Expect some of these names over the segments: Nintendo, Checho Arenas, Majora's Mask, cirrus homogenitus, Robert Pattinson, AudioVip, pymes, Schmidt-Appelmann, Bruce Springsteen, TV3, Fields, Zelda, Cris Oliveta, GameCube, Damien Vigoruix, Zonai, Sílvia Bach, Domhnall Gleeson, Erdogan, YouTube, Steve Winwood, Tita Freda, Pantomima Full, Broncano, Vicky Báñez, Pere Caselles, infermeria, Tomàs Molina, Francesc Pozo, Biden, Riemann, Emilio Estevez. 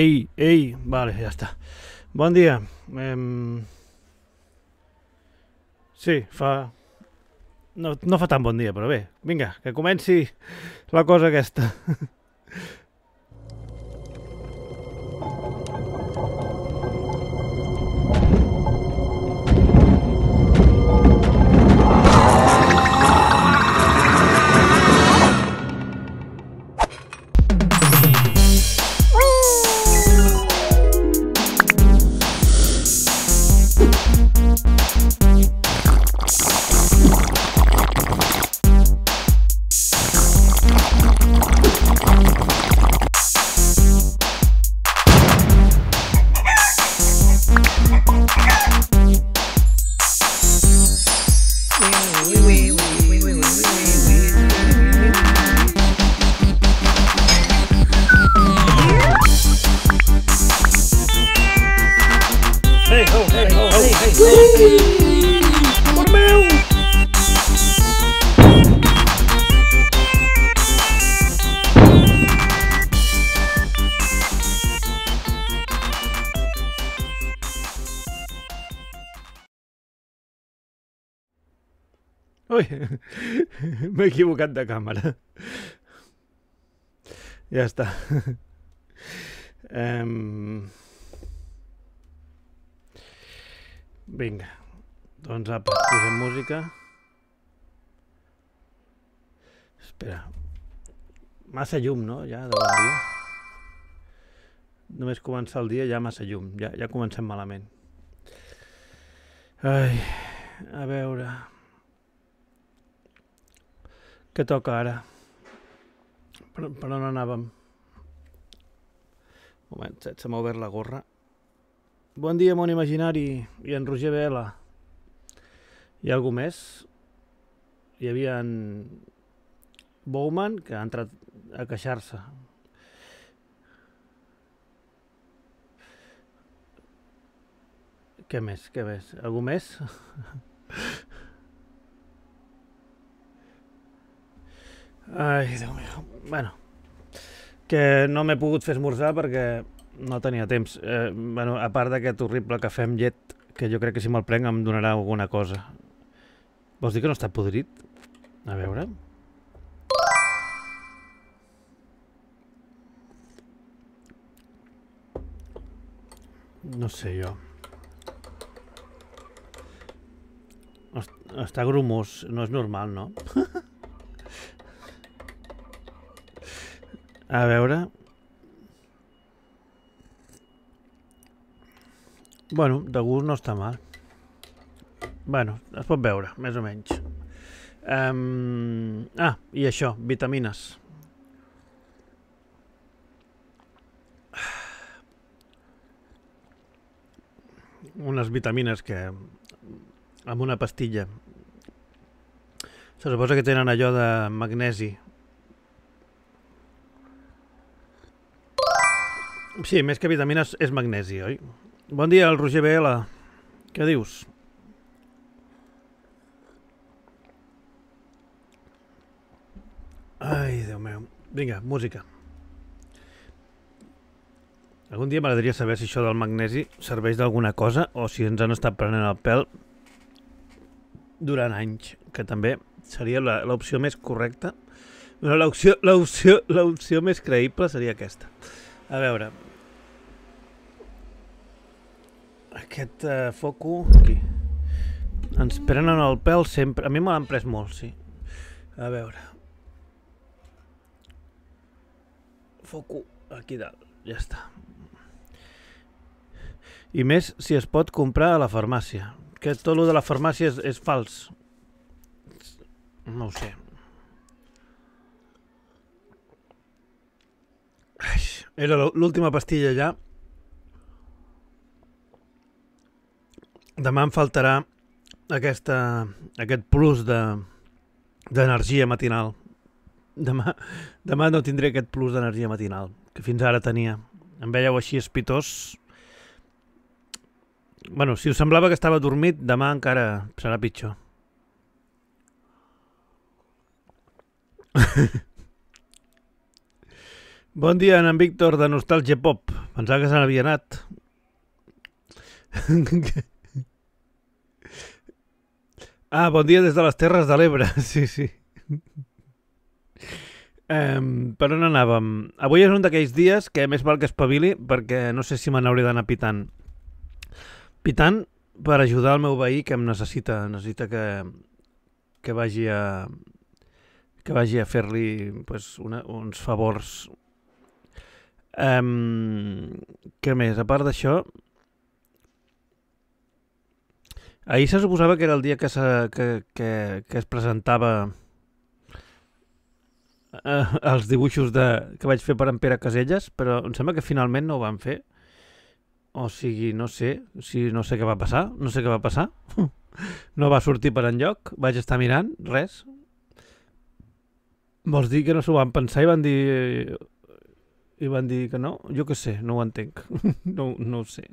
Ey, ey, vale, ya está. Buen día. Sí, fa... No fa tan bon dia, però bé. Vinga, que comenci la cosa aquesta. M'he equivocat de càmera. Ja està. Vinga, doncs apa, posem música. Espera. Massa llum, no? Ja, de bon dia. Només començar el dia ja massa llum. Ja comencem malament. Ai, a veure... Què toca ara? Per on anàvem? Un moment, se m'ha obert la gorra. Bon dia, món imaginari i en Roger Vela. Hi ha algú més? Hi havia en Bowman, que ha entrat a queixar-se. Què més? Què més? Algú més? Ai, Déu meu. Bueno, que no m'he pogut fer esmorzar perquè no tenia temps. Bueno, a part d'aquest horrible cafè amb llet, que jo crec que si me'l prenc em donarà alguna cosa. Vols dir que no està podrit? A veure... No sé, jo... Està grumós, no és normal, no? A veure... Bueno, de gust no està mal. Bueno, es pot veure, més o menys. Ah, i això, vitamines. Unes vitamines que... amb una pastilla. Se suposa que tenen allò de magnesi. Sí, més que vitamines és magnesi, oi? Bon dia, el Roger Vela. Què dius? Ai, Déu meu. Vinga, música. Algun dia m'agradaria saber si això del magnesi serveix d'alguna cosa o si ens han estat prenent el pèl durant anys, que també seria l'opció més correcta. L'opció més creïble seria aquesta. A veure... Aquest foco... Aquí. Ens prenen el pèl sempre. A mi me l'han pres molt, sí. A veure... Foco aquí dalt. Ja està. I més si es pot comprar a la farmàcia. Que tot allò de la farmàcia és fals. No ho sé. Era l'última pastilla ja. Demà em faltarà aquest plus d'energia matinal. Demà no tindré aquest plus d'energia matinal que fins ara tenia. Em veieu així espitós Bueno, si us semblava que estava adormit, demà encara serà pitjor. Bon dia, en Víctor, de Nostalgia Pop. Pensava que se n'havia anat. Ah, bon dia des de les Terres de l'Ebre. Sí, sí. Per on anàvem? Avui és un d'aquells dies que més val que espavili perquè no sé si me n'hauré d'anar pitant. Pitant per ajudar el meu veí que em necessita. Necessita que vagi a... que vagi a fer-li pues, uns favors. Què més? A part d'això... Ahir se suposava que era el dia que es presentava els dibuixos que vaig fer per en Pere Caselles, però em sembla que finalment no ho van fer. O sigui, no sé què va passar. No sé què va passar. No va sortir per enlloc. Vaig estar mirant, res. Vols dir que no s'ho van pensar i van dir que no? Jo què sé, no ho entenc. No ho sé.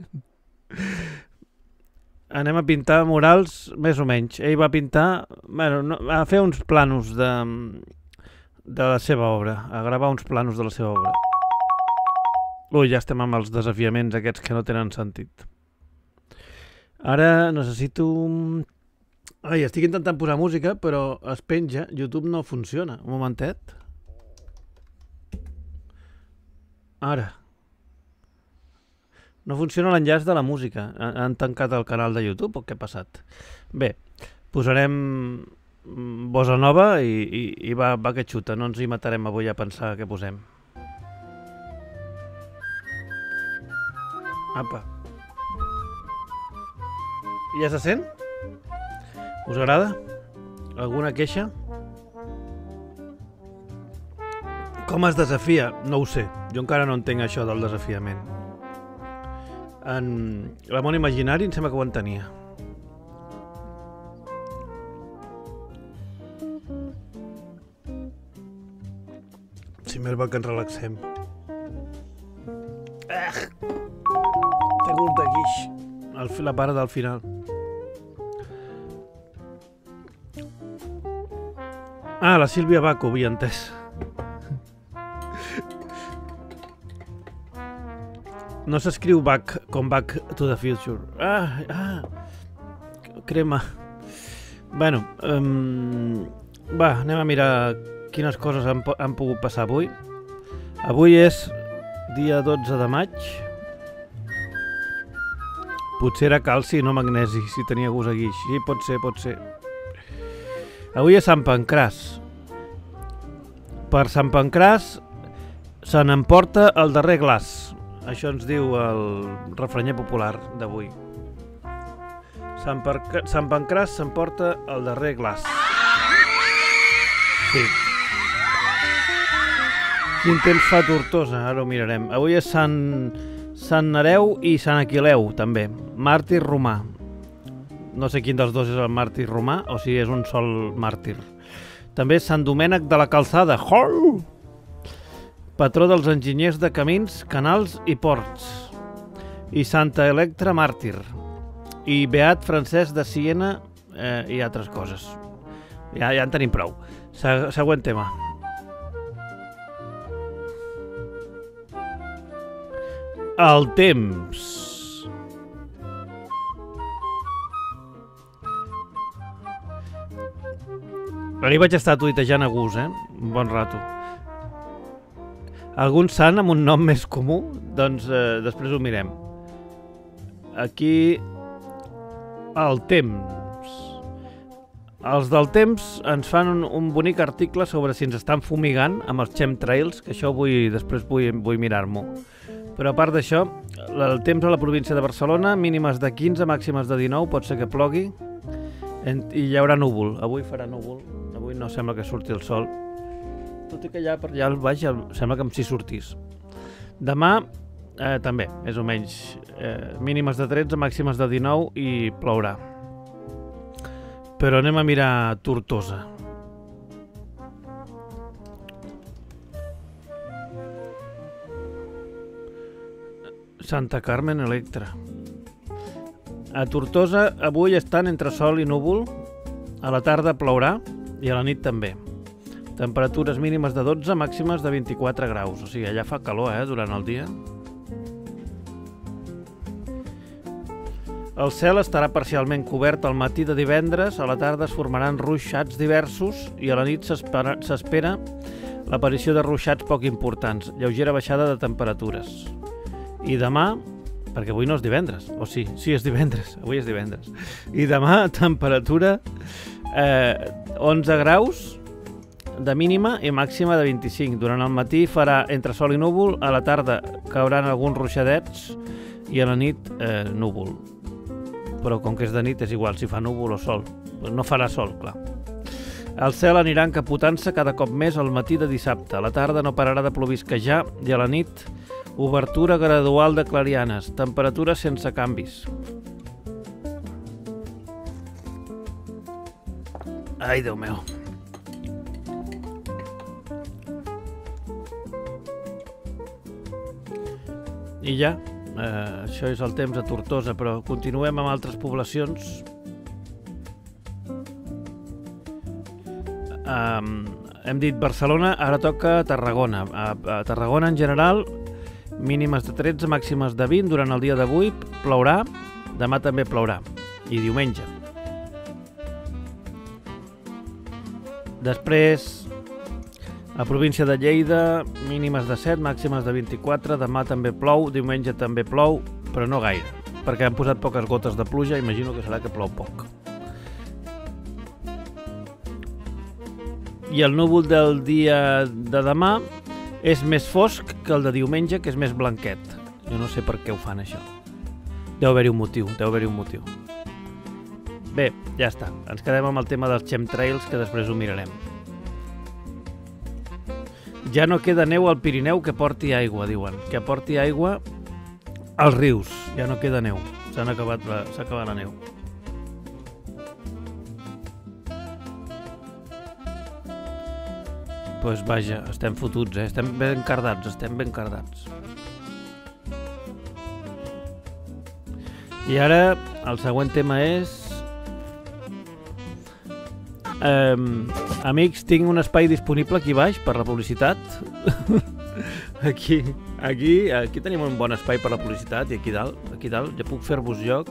Anem a pintar murals, més o menys. Ell va pintar... Bueno, a fer uns planos de la seva obra. A gravar uns planos de la seva obra. Ui, ja estem amb els desafiaments aquests que no tenen sentit. Ara necessito... Ai, estic intentant posar música, però es penja. YouTube no funciona. Un momentet. Ara. No funciona l'enllaç de la música. Han tancat el canal de YouTube o què ha passat? Bé, posarem bossa nova i va que xuta. No ens hi matarem avui a pensar què posem. Apa. Ja se sent? Us agrada? Alguna queixa? Com es desafia? No ho sé. Jo encara no entenc això del desafiament. En el món imaginari em sembla que ho entenia. Si més val que ens relaxem. Té gust de guix. La part del final. Ah, la Sílvia Baco, havia entès. No s'escriu Back com Back to the Future. Crema. Bueno, va, anem a mirar quines coses han pogut passar avui. Avui és dia 12 de maig. Potser era calci, no magnesi, si tenia gust a guix. Sí, pot ser, pot ser. Avui és Sant Pancràs. Per Sant Pancràs se n'emporta el darrer glaç. Això ens diu el refranyer popular d'avui. Sant Pancràs s'emporta el darrer glaç. Sí. Quin temps fa Tortosa? Ara ho mirarem. Avui és Sant Nereu i Sant Aquileu, també. Màrtir romà. No sé quin dels dos és el màrtir romà o si és un sol màrtir. També és Sant Domènec de la Calçada. Patró dels enginyers de camins, canals i ports. I Santa Electra màrtir. I Beat Francesc de Siena i altres coses. Ja en tenim prou. Següent tema. El temps. Ahir vaig estar tuitejant a gust, un bon rato. Algun sant amb un nom més comú? Doncs després ho mirem. Aquí... el temps. Els del temps ens fan un bonic article sobre si ens estan fumigant amb els chemtrails, que això després vull mirar-m'ho. Però a part d'això, el temps a la província de Barcelona, mínimes de 15, màximes de 19, pot ser que plogui. I hi haurà núvol. Avui farà núvol. Avui no sembla que surti el sol. Tot i que allà per allà al baix sembla que si sortís. Demà també, més o menys. Mínimes de 13, màximes de 19 i plourà. Però anem a mirar Tortosa. Santa Carmen Electra. A Tortosa avui estan entre sol i núvol, a la tarda plourà i a la nit també. Temperatures mínimes de 12, màximes de 24 graus. O sigui, allà fa calor, durant el dia. El cel estarà parcialment cobert al matí de divendres, a la tarda es formaran ruixats diversos i a la nit s'espera l'aparició de ruixats poc importants, lleugera baixada de temperatures. I demà, perquè avui no és divendres, o sí, sí és divendres, avui és divendres. I demà temperatura 11 graus de mínima i màxima de 25. Durant el matí farà entre sol i núvol, a la tarda cauran alguns ruixadets i a la nit núvol. Però com que és de nit és igual si fa núvol o sol. No farà sol, clar. El cel anirà encapotant-se cada cop més al matí de dissabte. A la tarda no pararà de plovisquejar i a la nit obertura gradual de clarianes, temperatures sense canvis. Ai, Déu meu. I ja. Això és el temps a Tortosa, però continuem amb altres poblacions. Hem dit Barcelona, ara toca Tarragona. A Tarragona, en general, mínimes de 13, màximes de 20. Durant el dia d'avui plourà, demà també plourà, i diumenge. Després, a província de Lleida, mínimes de 7, màximes de 24, demà també plou, diumenge també plou, però no gaire, perquè han posat poques gotes de pluja, imagino que serà que plou poc. I el núvol del dia de demà és més fosc que el de diumenge, que és més blanquet. Jo no sé per què ho fan, això. Deu haver-hi un motiu, deu haver-hi un motiu. Bé, ja està, ens quedem amb el tema dels chemtrails, que després ho mirarem. Ja no queda neu al Pirineu que porti aigua, diuen. Que porti aigua als rius. Ja no queda neu. S'ha acabat la neu. Doncs vaja, estem fotuts, estem ben cardats, estem ben cardats. I ara el següent tema és... Amics, tinc un espai disponible aquí baix per la publicitat. Aquí tenim un bon espai per la publicitat i aquí dalt ja puc fer-vos lloc.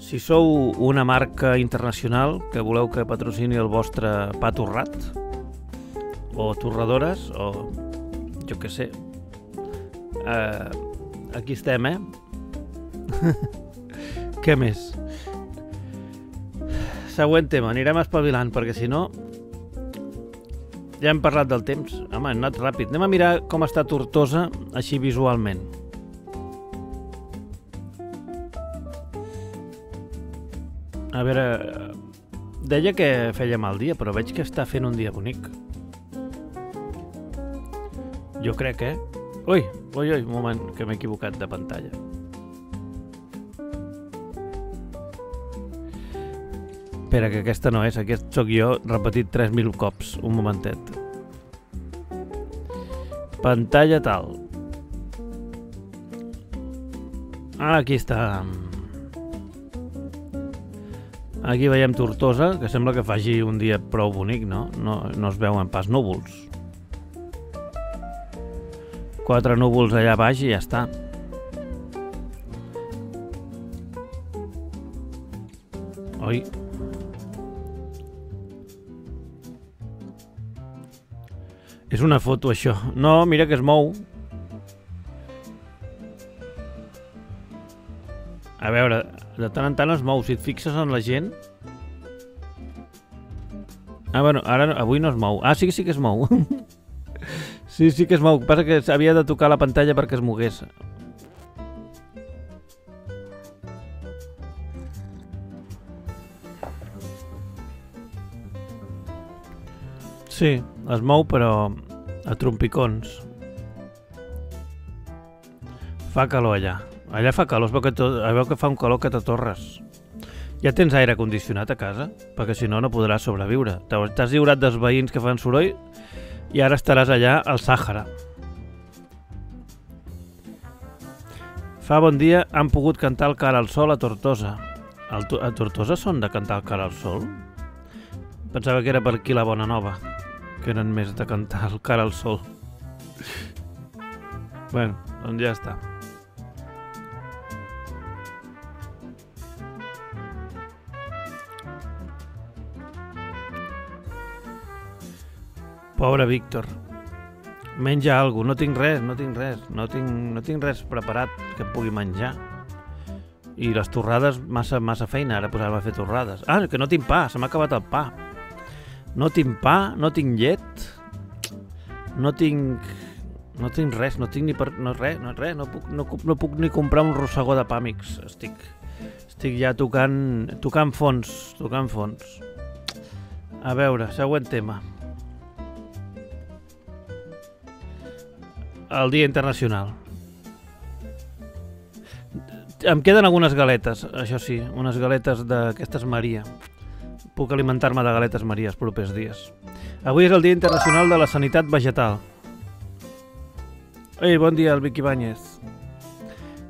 Si sou una marca internacional que voleu que patrocini el vostre pa torrat o torradores o jo què sé, aquí estem, Què més? Següent tema, anirem espavilant, perquè si no ja hem parlat del temps. Home, hem anat ràpid. Anem a mirar com està Tortosa així visualment. A veure, deia que feia mal dia, però veig que està fent un dia bonic. Jo crec que... Ui, un moment, que m'he equivocat de pantalla. Espera, que aquesta no és, aquest sóc jo repetit 3.000 cops, un momentet. Pantalla tal. Aquí està. Aquí veiem Tortosa, que sembla que faci un dia prou bonic, no? No es veuen pas núvols. 4 núvols allà baix i ja està. Oi? És una foto, això. No, mira que es mou. A veure, de tant en tant es mou. Si et fixes en la gent... bueno, ara avui no es mou. Sí que es mou. Sí que es mou. El que passa és que havia de tocar la pantalla perquè es mogués. Sí, es mou, però a trompicons. Fa calor allà. Allà fa calor, es veu que fa un calor que t'atorres. Ja tens aire condicionat a casa? Perquè si no, no podràs sobreviure. T'has lliurat dels veïns que fan soroll i ara estaràs allà al Sàhara. Fa bon dia, han pogut cantar el cara al sol a Tortosa. A Tortosa són de cantar el Cara al Sol? Pensava que era per aquí la Bona Nova, que eren més de cantar el Cara al Sol. Bueno, doncs ja està. Pobre Víctor. Menja alguna cosa. No tinc res preparat que em pugui menjar. I les torrades, massa feina. Ara posar-me a fer torrades. Ah, que no tinc pa, se m'ha acabat el pa. No tinc pa, no tinc llet. No tinc res, no tinc res. No puc ni comprar un rossegó de pa, amics. Estic ja tocant fons. A veure, següent tema. El Dia Internacional. Em queden algunes galetes, això sí, unes galetes d'aquestes Maria. Puc alimentar-me de galetes Maria els propers dies. Avui és el Dia Internacional de la Sanitat Vegetal. Ei, bon dia, el Vicky Báñez.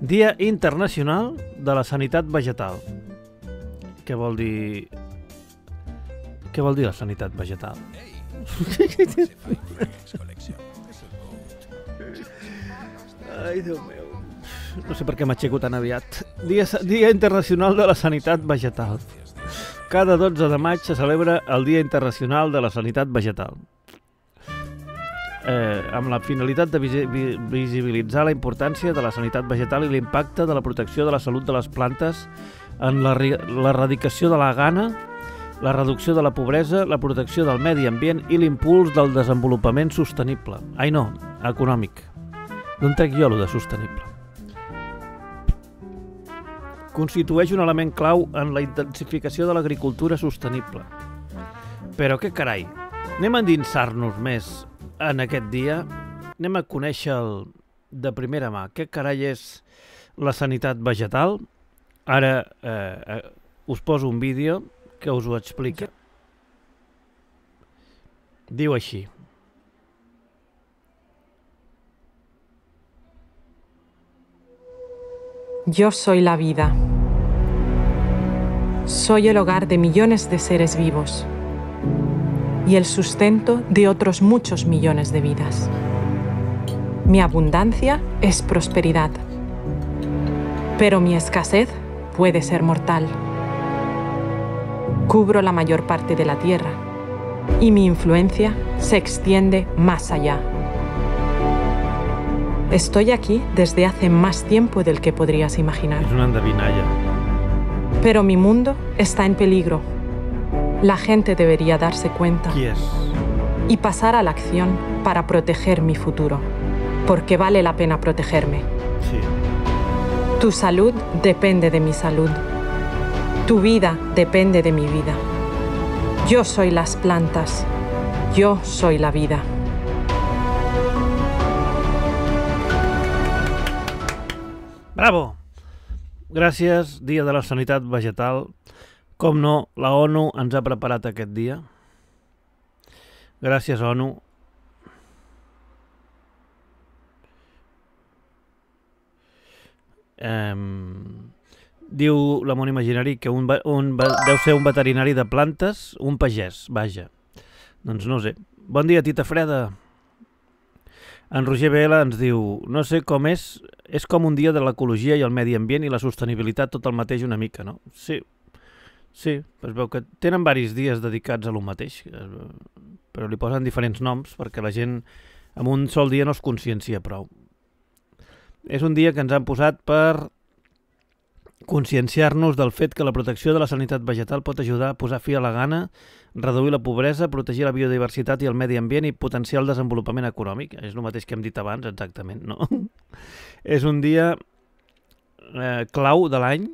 Dia Internacional de la Sanitat Vegetal. Què vol dir... què vol dir la sanitat vegetal? Ei, ai, Déu meu. No sé per què m'aixeco tan aviat. Dia Internacional de la Sanitat Vegetal. Cada 12 de maig se celebra el Dia Internacional de la Sanitat Vegetal, amb la finalitat de visibilitzar la importància de la sanitat vegetal i l'impacte de la protecció de la salut de les plantes en l'erradicació de la gana, la reducció de la pobresa, la protecció del medi ambient i l'impuls del desenvolupament sostenible. Ai no, econòmic. D'on trec jo, allò de sostenible? Constitueix un element clau en la intensificació de l'agricultura sostenible. Però què carai, anem a endinsar-nos més en aquest dia, anem a conèixer de primera mà què carai és la sanitat vegetal. Ara us poso un vídeo que us ho explica. Diu així. Yo soy la vida. Soy el hogar de millones de seres vivos y el sustento de otros muchos millones de vidas. Mi abundancia es prosperidad, pero mi escasez puede ser mortal. Cubro la mayor parte de la tierra y mi influencia se extiende más allá. Estoy aquí desde hace más tiempo del que podrías imaginar. Es una andavinalla. Pero mi mundo está en peligro. La gente debería darse cuenta. Yes. Y pasar a la acción para proteger mi futuro. Porque vale la pena protegerme. Sí. Tu salud depende de mi salud. Tu vida depende de mi vida. Yo soy las plantas. Yo soy la vida. Bravo! Gràcies, Dia de la Sanitat Vegetal. Com no, la ONU ens ha preparat aquest dia. Gràcies, ONU. Diu la Món Imaginari que deu ser un veterinari de plantes, un pagès, vaja. Doncs no ho sé. Bon dia, Tita Freda. En Roger Vela ens diu, no sé com és com un dia de l'ecologia i el medi ambient i la sostenibilitat tot el mateix una mica, no? Sí, sí, es veu que tenen diversos dies dedicats a lo mateix, però li posen diferents noms perquè la gent en un sol dia no es consciencia prou. És un dia que ens han posat per conscienciar-nos del fet que la protecció de la sanitat vegetal pot ajudar a posar fi a la gana, reduir la pobresa, protegir la biodiversitat i el medi ambient i potenciar el desenvolupament econòmic. És el mateix que hem dit abans, exactament, no? És un dia clau de l'any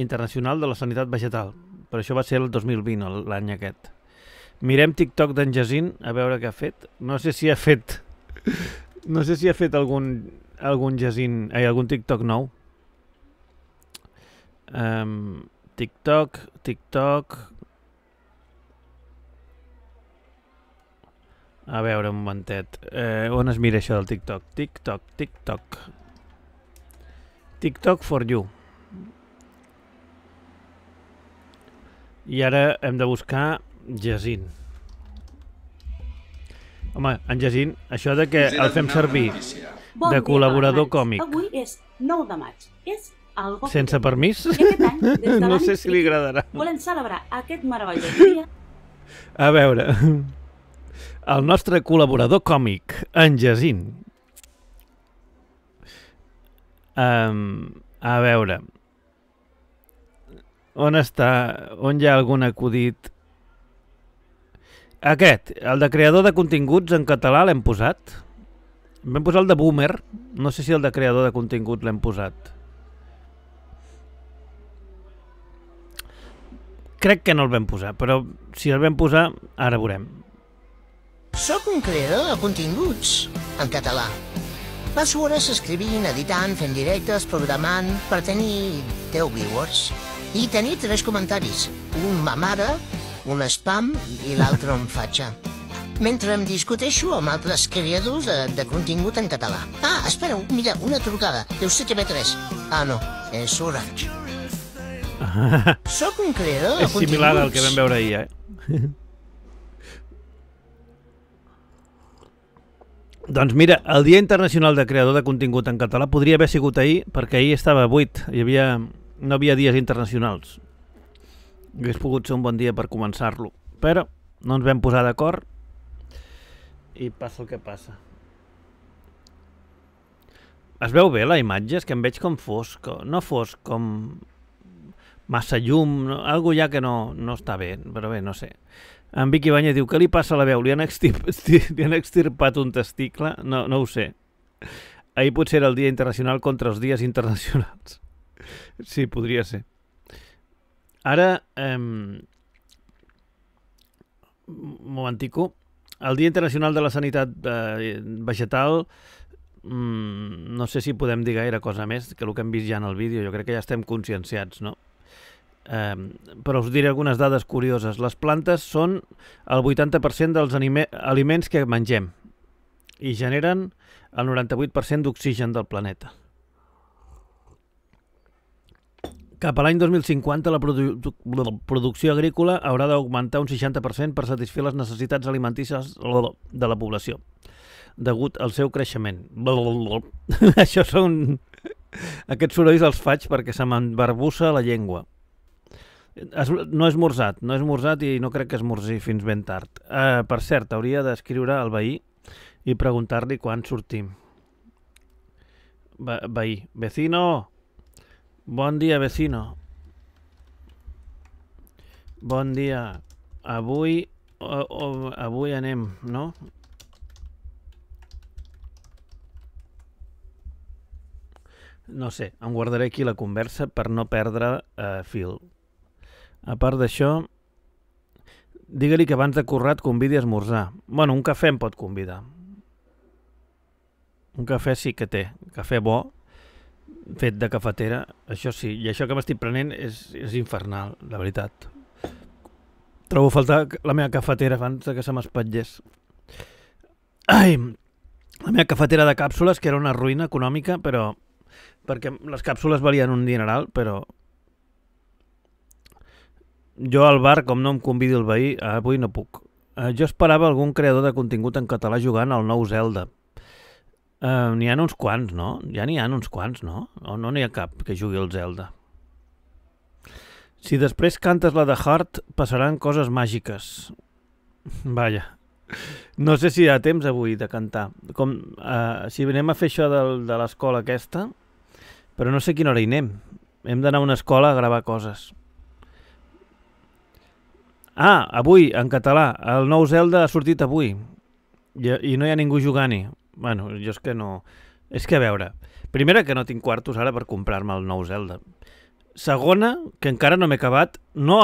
internacional de la sanitat vegetal. Per això va ser el 2020, l'any aquest. Mirem TikTok d'en Jacint a veure què ha fet. No sé si ha fet algun Jacint, algun TikTok nou. TikTok. A veure, un momentet. On es mira això del TikTok? TikTok. TikTok for you. I ara hem de buscar Jacint. Home, en Jacint, això de que el fem servir de col·laborador còmic avui és 9 de maig. És algo sense permís? No sé si li agradarà. Volem celebrar aquest meravellós dia. A veure... El nostre col·laborador còmic, en Jacint. A veure... On està? On hi ha algun acudit? Aquest, el de creador de continguts en català l'hem posat. Vam posar el de boomer. No sé si el de creador de continguts l'hem posat. Crec que no el vam posar, però si el vam posar, ara veurem. Soc un creador de continguts en català. Passo hores escrivint, editant, fent directes, programant, per tenir 10 viewers. I tenir 3 comentaris, un ma mare, un spam i l'altre un fatxa. Mentre em discuteixo amb altres creadors de contingut en català. Ah, espera, mira, una trucada, deu ser TV3. Ah, no, és Orange. Soc un creador de continguts. És similar al que vam veure ahir, eh? Doncs mira, el Dia Internacional de Creador de Contingut en Català podria haver sigut ahir, perquè ahir estava buit, hi havia... no hi havia dies internacionals. Hauria pogut ser un bon dia per començar-lo, però no ens vam posar d'acord i passa el que passa. Es veu bé la imatge? És que em veig com fosc, no fosc, com massa llum, alguna cosa ja que no està bé, però bé, no sé. En Vicky Banya diu, què li passa a la veu? Li han extirpat un testicle? No ho sé. Ahir potser era el dia internacional contra els dies internacionals. Sí, podria ser. Ara, un momentico, el Dia Internacional de la Sanitat Vegetal, no sé si podem dir gaire cosa més que el que hem vist ja en el vídeo, jo crec que ja estem conscienciats, no? Però us diré algunes dades curioses. Les plantes són el 80% dels aliments que mengem i generen el 98% d'oxigen del planeta. Cap a l'any 2050 la producció agrícola haurà d'augmentar un 60% per satisfer les necessitats alimentícies de la població, degut al seu creixement. Això són... Aquests sorolls els faig perquè se m'embarbussa la llengua. No he esmorzat, no he esmorzat i no crec que esmorzi fins ben tard. Per cert, hauria d'escriure al veí i preguntar-li quan sortim. Veí. Vecino! Bon dia, vecino. Bon dia. Avui anem, no? No sé, em guardaré aquí la conversa per no perdre fil. A part d'això, digue-li que abans de currar et convidi a esmorzar. Bueno, un cafè em pot convidar. Un cafè sí que té. Cafè bo. Fet de cafetera, això sí, i això que m'estic prenent és infernal, la veritat. Trobo a faltar la meva cafetera abans que se m'espatllés. Ai, la meva cafetera de càpsules, que era una ruïna econòmica, però... perquè les càpsules valien un dineral, però... Jo al bar, com no em convidi el veí, avui no puc. Jo esperava algun creador de contingut en català jugant al nou Zelda. N'hi ha uns quants, no? Ja n'hi ha uns quants, no? O no n'hi ha cap que jugui al Zelda. Si després cantes la de Heart, passaran coses màgiques. Vaja. No sé si hi ha temps avui de cantar. Si anem a fer això de l'escola aquesta, però no sé a quina hora hi anem. Hem d'anar a una escola a gravar coses. Ah, avui, en català. El nou Zelda ha sortit avui. I no hi ha ningú jugant-hi. Bueno, jo és que no... És que a veure, primera, que no tinc quartos ara per comprar-me el nou Zelda. Segona, que encara no m'he acabat, no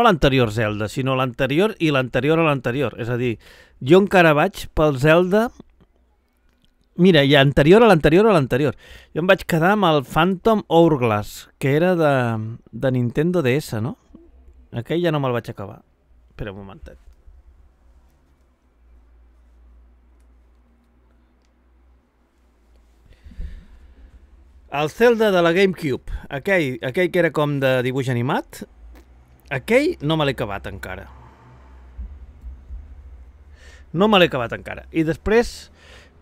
l'anterior Zelda, sinó l'anterior i l'anterior a l'anterior. És a dir, jo encara vaig pel Zelda... Mira, i anterior a l'anterior a l'anterior. Jo em vaig quedar amb el Phantom Hourglass, que era de Nintendo DS, no? Aquell ja no me'l vaig acabar. Espera un momentet. El Zelda de la GameCube, aquell que era com de dibuix animat, Aquell no me l'he acabat encara. No me l'he acabat encara. I després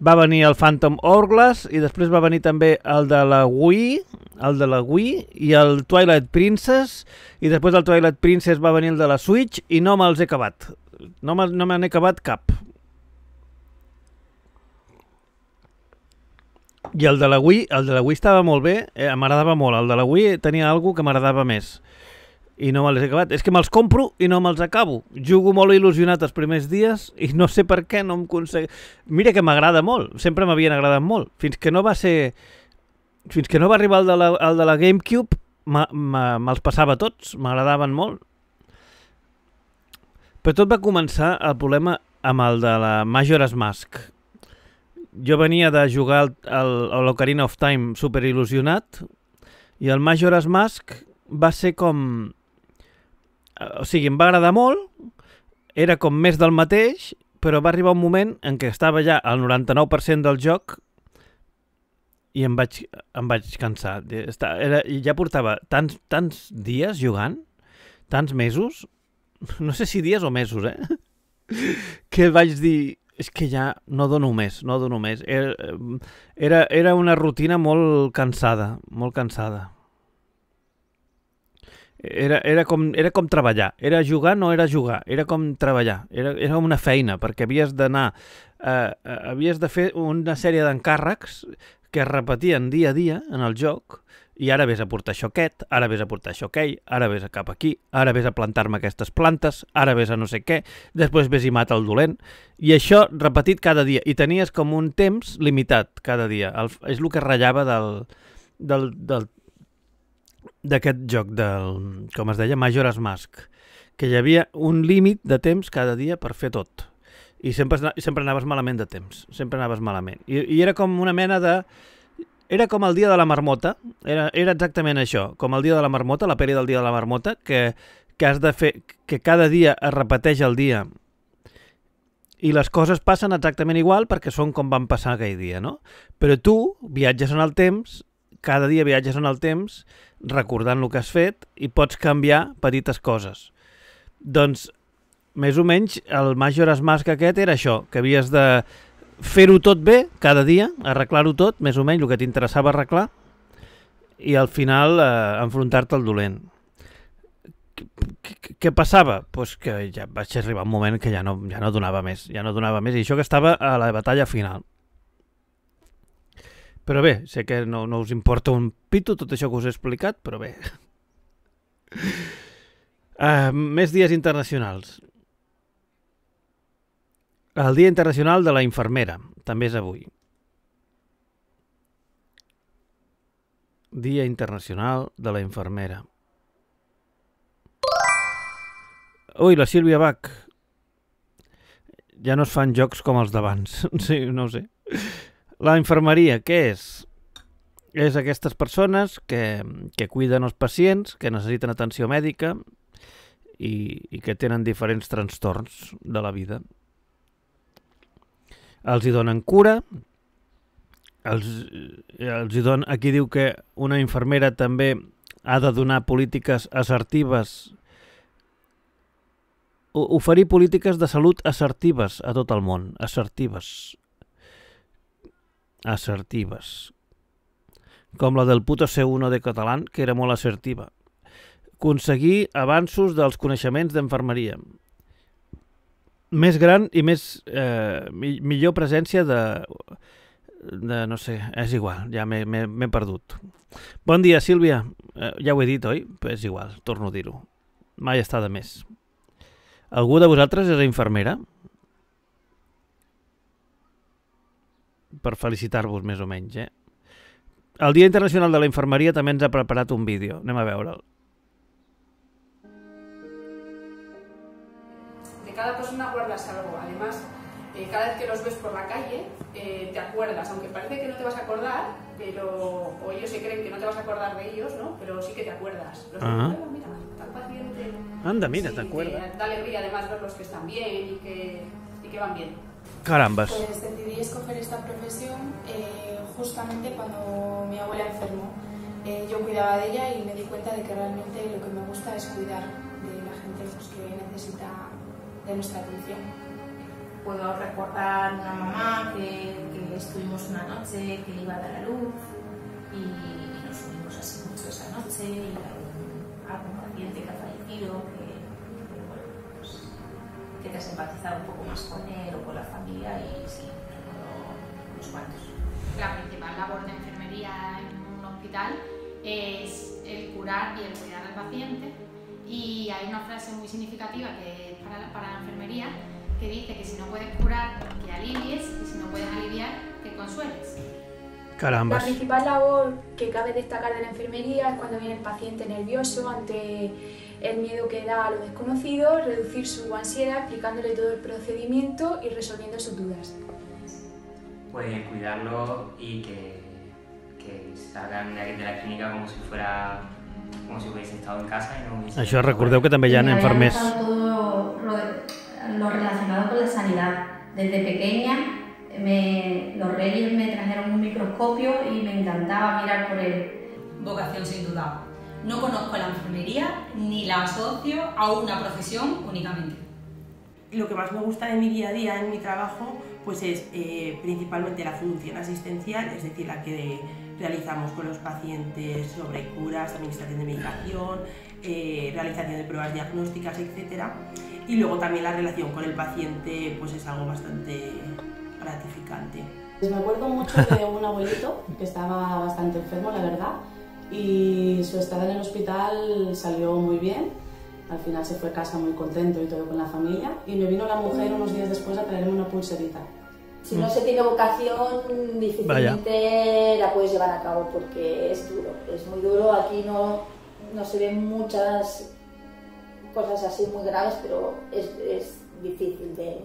va venir el Phantom Hourglass i després va venir també el de la Wii, i el Twilight Princess, i després del Twilight Princess va venir el de la Switch i no me'ls he acabat. No me n'he acabat cap. I el de la Wii, estava molt bé, m'agradava molt. El de la Wii tenia alguna cosa que m'agradava més. I no me l'he acabat. És que me'ls compro i no me'ls acabo. Jugo molt il·lusionat els primers dies i no sé per què no em aconsegueix... Mira que m'agrada molt, sempre m'havien agradat molt. Fins que no va ser... Fins que no va arribar el de la GameCube, me'ls passava tots, m'agradaven molt. Però tot va començar el problema amb el de la Majora's Mask. Jo venia de jugar a l'Ocarina of Time super il·lusionat i el Majora's Mask va ser com... O sigui, em va agradar molt, era com més del mateix, però va arribar un moment en què estava ja al 99% del joc i em vaig cansar. Ja portava tants dies jugant, tants mesos, no sé si dies o mesos, que vaig dir, és que ja no dono més, Era una rutina molt cansada, Era com treballar, era com treballar, era una feina, perquè havies d'anar, havies de fer una sèrie d'encàrrecs que es repetien dia a dia en el joc i ara vés a portar això aquest, ara vés a portar això aquell, ara vés a cap aquí, ara vés a plantar-me aquestes plantes, ara vés a no sé què, després vés i mata el dolent, i això repetit cada dia, i tenies com un temps limitat cada dia, és el que ratllava d'aquest joc del, com es deia, Majora's Mask, que hi havia un límit de temps cada dia per fer tot. I sempre anaves malament de temps, I era com una mena de... Era com el dia de la marmota, era exactament això, com el dia de la marmota, la peli del dia de la marmota, que has de fer, que cada dia es repeteix el dia i les coses passen exactament igual perquè són com van passar aquell dia, no? Però tu viatges en el temps, cada dia viatges en el temps recordant el que has fet i pots canviar petites coses. Doncs més o menys el Majora's Mask aquest era això, que havies de fer-ho tot bé cada dia, arreglar-ho tot, més o menys el que t'interessava arreglar, i al final enfrontar-te al dolent. Què passava? Doncs que ja vaig arribar un moment que ja no donava més, i això que estava a la batalla final. Però bé, sé que no us importa un pito tot això que us he explicat, però bé. Més dies internacionals. El Dia Internacional de la Infermera, també és avui. Dia Internacional de la Infermera. Ui, la Sílvia Bach. Ja no es fan jocs com els d'abans. Sí, no ho sé. La infermeria, què és? És aquestes persones que cuiden els pacients, que necessiten atenció mèdica i que tenen diferents trastorns de la vida. Els hi donen cura, aquí diu que una infermera també ha de donar polítiques assertives, oferir polítiques de salut assertives a tot el món, assertives, com la del puto C1 de català, que era molt assertiva. Aconseguir avanços dels coneixements d'infermeria. Més gran i millor presència de... no sé, és igual, ja m'he perdut. Bon dia, Sílvia. Ja ho he dit, oi? És igual, torno a dir-ho. Mai està de més. Algú de vosaltres és infermera? Per felicitar-vos, més o menys, El Dia Internacional de la Infermeria també ens ha preparat un vídeo. Anem a veure'l. De cada persona guardas algo. Además, cada vez que los ves por la calle, te acuerdas. Aunque parece que no te vas a acordar, pero... O ellos se creen que no te vas a acordar de ellos, ¿no? Pero sí que te acuerdas. Los recuerdo, mira, tan paciente. Anda, mira, te acuerdas. Da alegría, además, verlos que están bien y que van bien. Carambas. Pues decidí escoger esta profesión justamente cuando mi abuela enfermó. yo cuidaba de ella y me di cuenta de que realmente lo que me gusta es cuidar de la gente pues, que necesita de nuestra atención. Puedo recordar una mamá que estuvimos una noche que iba a dar a luz y nos unimos así mucho esa noche y algún paciente que ha fallecido que, bueno, pues, que te has empatizado un poco más con él o con la familia y sí, recuerdo unos cuantos. La principal labor de enfermería en un hospital es el curar y el cuidar al paciente, y hay una frase muy significativa que es para la enfermería que dice que si no puedes curar, que alivies, y si no puedes aliviar, que consueles. Caramba. La principal labor que cabe destacar de la enfermería es cuando viene el paciente nervioso ante el miedo que da a lo desconocido, reducir su ansiedad explicándole todo el procedimiento y resolviendo sus dudas. Pues cuidarlo y que salgan de la clínica como si fuera, como si hubiese estado en casa y no hubiese... Yo recuerdo que también ya en enfermés. Todo lo relacionado con la sanidad. Desde pequeña los reyes me trajeron un microscopio y me encantaba mirar por él. Vocación sin duda. No conozco la enfermería ni la asocio a una profesión únicamente. Lo que más me gusta de mi día a día, en mi trabajo, pues es principalmente la función asistencial, es decir, la que realizamos con los pacientes sobre curas, administración de medicación, realización de pruebas diagnósticas, etc. Y luego también la relación con el paciente pues es algo bastante gratificante. Me acuerdo mucho de un abuelito que estaba bastante enfermo, la verdad, y su estada en el hospital salió muy bien. Al final se fue a casa muy contento y todo con la familia, y me vino la mujer unos días después a traerme una pulserita. Si no se tiene vocación, difícilmente la puedes llevar a cabo porque es duro, es muy duro. Aquí no se ven muchas cosas así muy graves, pero es difícil de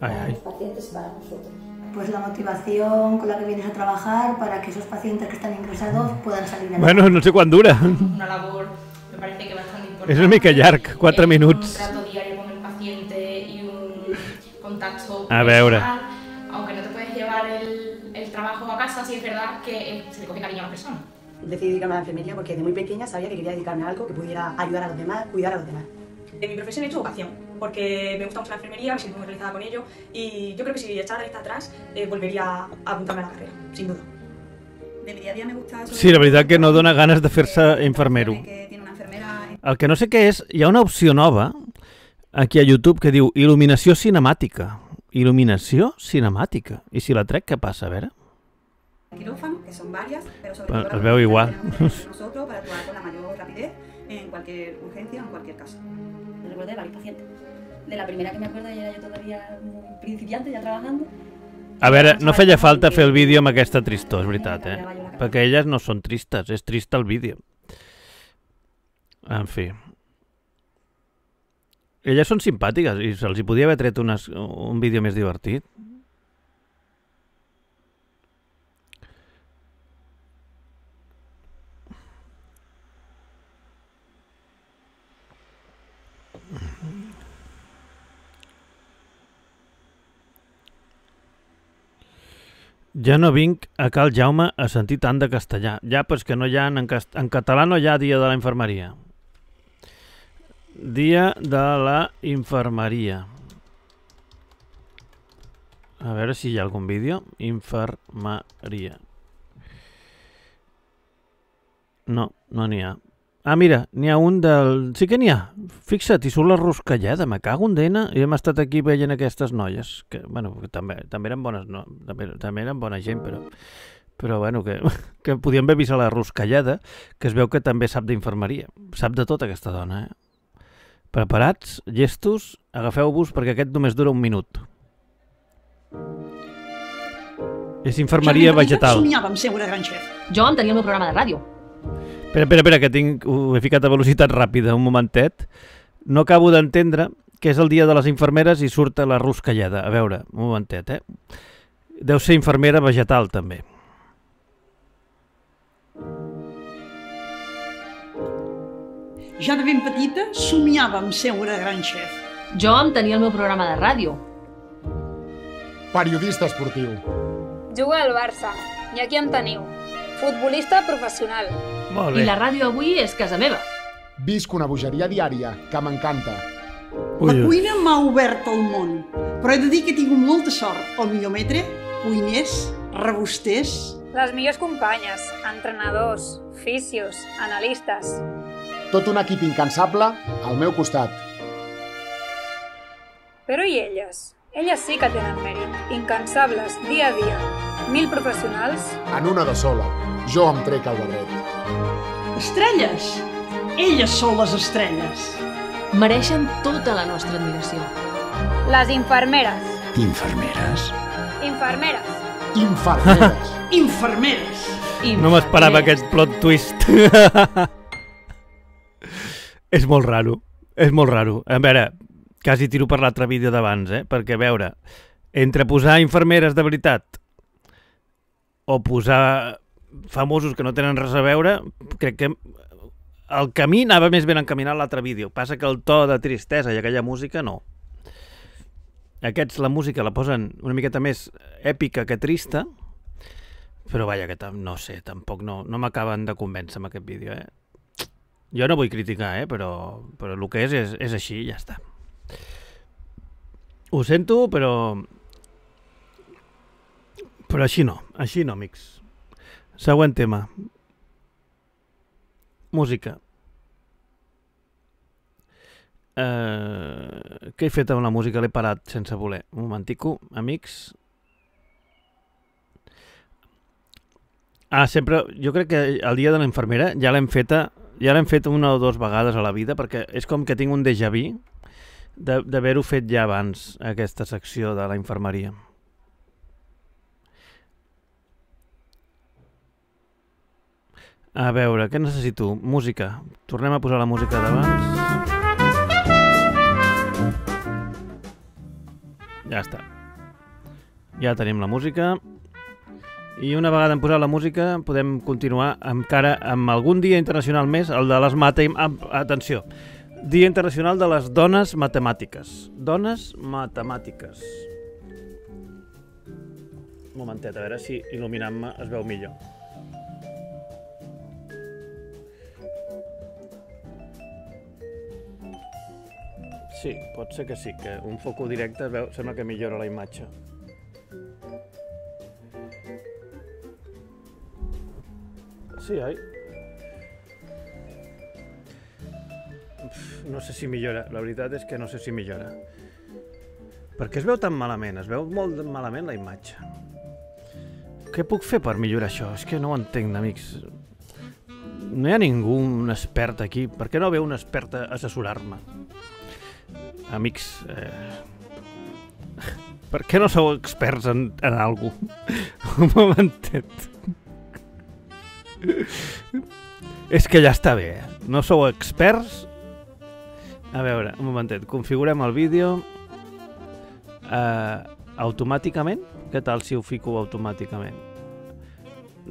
para los pacientes y para nosotros. Pues la motivación con la que vienes a trabajar para que esos pacientes que están ingresados puedan salir adelante. Bueno, no sé cuán dura. Una labor, me parece que bastante. Eso es Mica Llarg, 4 minuts. Un trato diario con el paciente y un contacto personal. Aunque no te puedes llevar el trabajo a casa, sí es verdad que se le coge cariño a la persona. Decidí dedicarme a la enfermería porque desde muy pequeña sabía que quería dedicarme a algo que pudiera ayudar a los demás, cuidar a los demás. De mi profesión he hecho vocación, porque me gusta mucho la enfermería, me siento muy realizada con ello y yo creo que si echara la vista atrás volvería a apuntarme a la carrera, sin duda. De mi día a día me gusta... Sí, la verdad que no dona ganas de fer-se enfermero. El que no sé què és, hi ha una opció nova aquí a YouTube que diu il·luminació cinemàtica. Il·luminació cinemàtica. I si la trec, què passa? A veure... Es veu igual. A veure, no feia falta fer el vídeo amb aquesta tristor, és veritat, eh? Perquè elles no són tristes, és trist el vídeo. En fi. Elles són simpàtiques i se'ls hi podia haver tret un vídeo més divertit. Ja no vinc a Cal Jaume a sentir tant de castellà. Ja, però és que no hi ha... En català no hi ha dia de la infermeria. Dia de la infermeria. A veure si hi ha algun vídeo. Infermeria. No, no n'hi ha. Ah, mira, n'hi ha un del... Sí que n'hi ha. Fixa't, hi surt la Ruscalleda. Me cago en dena. I hem estat aquí veient aquestes noies. Que, bueno, també eren bones... No, també eren bona gent, però... Però, bueno, que podíem haver vist a la Ruscalleda, que es veu que també sap d'infermeria. Sap de tot, aquesta dona, eh? Preparats, gestos, agafeu-vos perquè aquest només dura un minut. És infermeria vegetal. Jo em tenia el meu programa de ràdio. Espera, que ho he ficat a velocitat ràpida, un momentet. No acabo d'entendre que és el dia de les infermeres i surt a la Ruscalleda. A veure, un momentet, eh? Deu ser infermera vegetal, també. Ja de ben petita somiava amb ser una gran xef. Jo em tenia el meu programa de ràdio. Periodista esportiu. Juga al Barça, i aquí em teniu. Futbolista professional. I la ràdio avui és casa meva. Visc una bogeria diària que m'encanta. La cuina m'ha obert el món, però he de dir que he tingut molta sort. El millor metre, cuiners, rebusters... Les millors companyes, entrenadors, fisios, analistes... Tot un equip incansable al meu costat. Però i elles? Elles sí que tenen mèrit. Incansables, dia a dia. 1000 professionals... En una de sola. Jo em trec el barret. Estrelles! Elles són les estrelles. Mereixen tota la nostra admiració. Les infermeres. Infermeres? Infermeres. Infermeres. Infermeres. No m'esperava aquest plot twist. És molt raro. És molt raro. A veure, quasi tiro per l'altre vídeo d'abans, perquè, a veure, entre posar infermeres de veritat o posar famosos que no tenen res a veure, crec que... El camí anava més ben encaminat a l'altre vídeo. Passa que el to de tristesa i aquella música, no. Aquests la música la posen una miqueta més èpica que trista, però vaja, que no sé, tampoc no m'acaben de convèncer amb aquest vídeo, Jo no vull criticar, però el que és així i ja està. Ho sento, però... Però així no, amics. Següent tema. Música. Què he fet amb la música? L'he parat sense voler. Un momentico, amics. Ah, sempre... Jo crec que el dia de la infermera ja l'hem feta... Ja l'hem fet una o dues vegades a la vida, perquè és com que tinc un déjà vu d'haver-ho fet ja abans, aquesta secció de la infermeria. A veure, què necessito? Música. Tornem a posar la música d'abans. Ja està. Ja tenim la música. I una vegada hem posat la música, podem continuar encara amb algun dia internacional més, el de les matemàtiques. Atenció! Dia Internacional de les Dones Matemàtiques. Dones Matemàtiques. Un momentet, a veure si il·luminant-me es veu millor. Sí, pot ser que sí, que un foco directe sembla que millora la imatge. Sí, oi? No sé si millora, la veritat és que no sé si millora. Per què es veu tan malament? Es veu molt malament la imatge. Què puc fer per millorar això? És que no ho entenc, amics. No hi ha ningú, un expert aquí. Per què no veu un expert a assessorar-me? Amics, per què no sou experts en alguna cosa? Un momentet. És que ja està bé, no sou experts? A veure, un momentet, configurem el vídeo automàticament? Què tal si ho fico automàticament?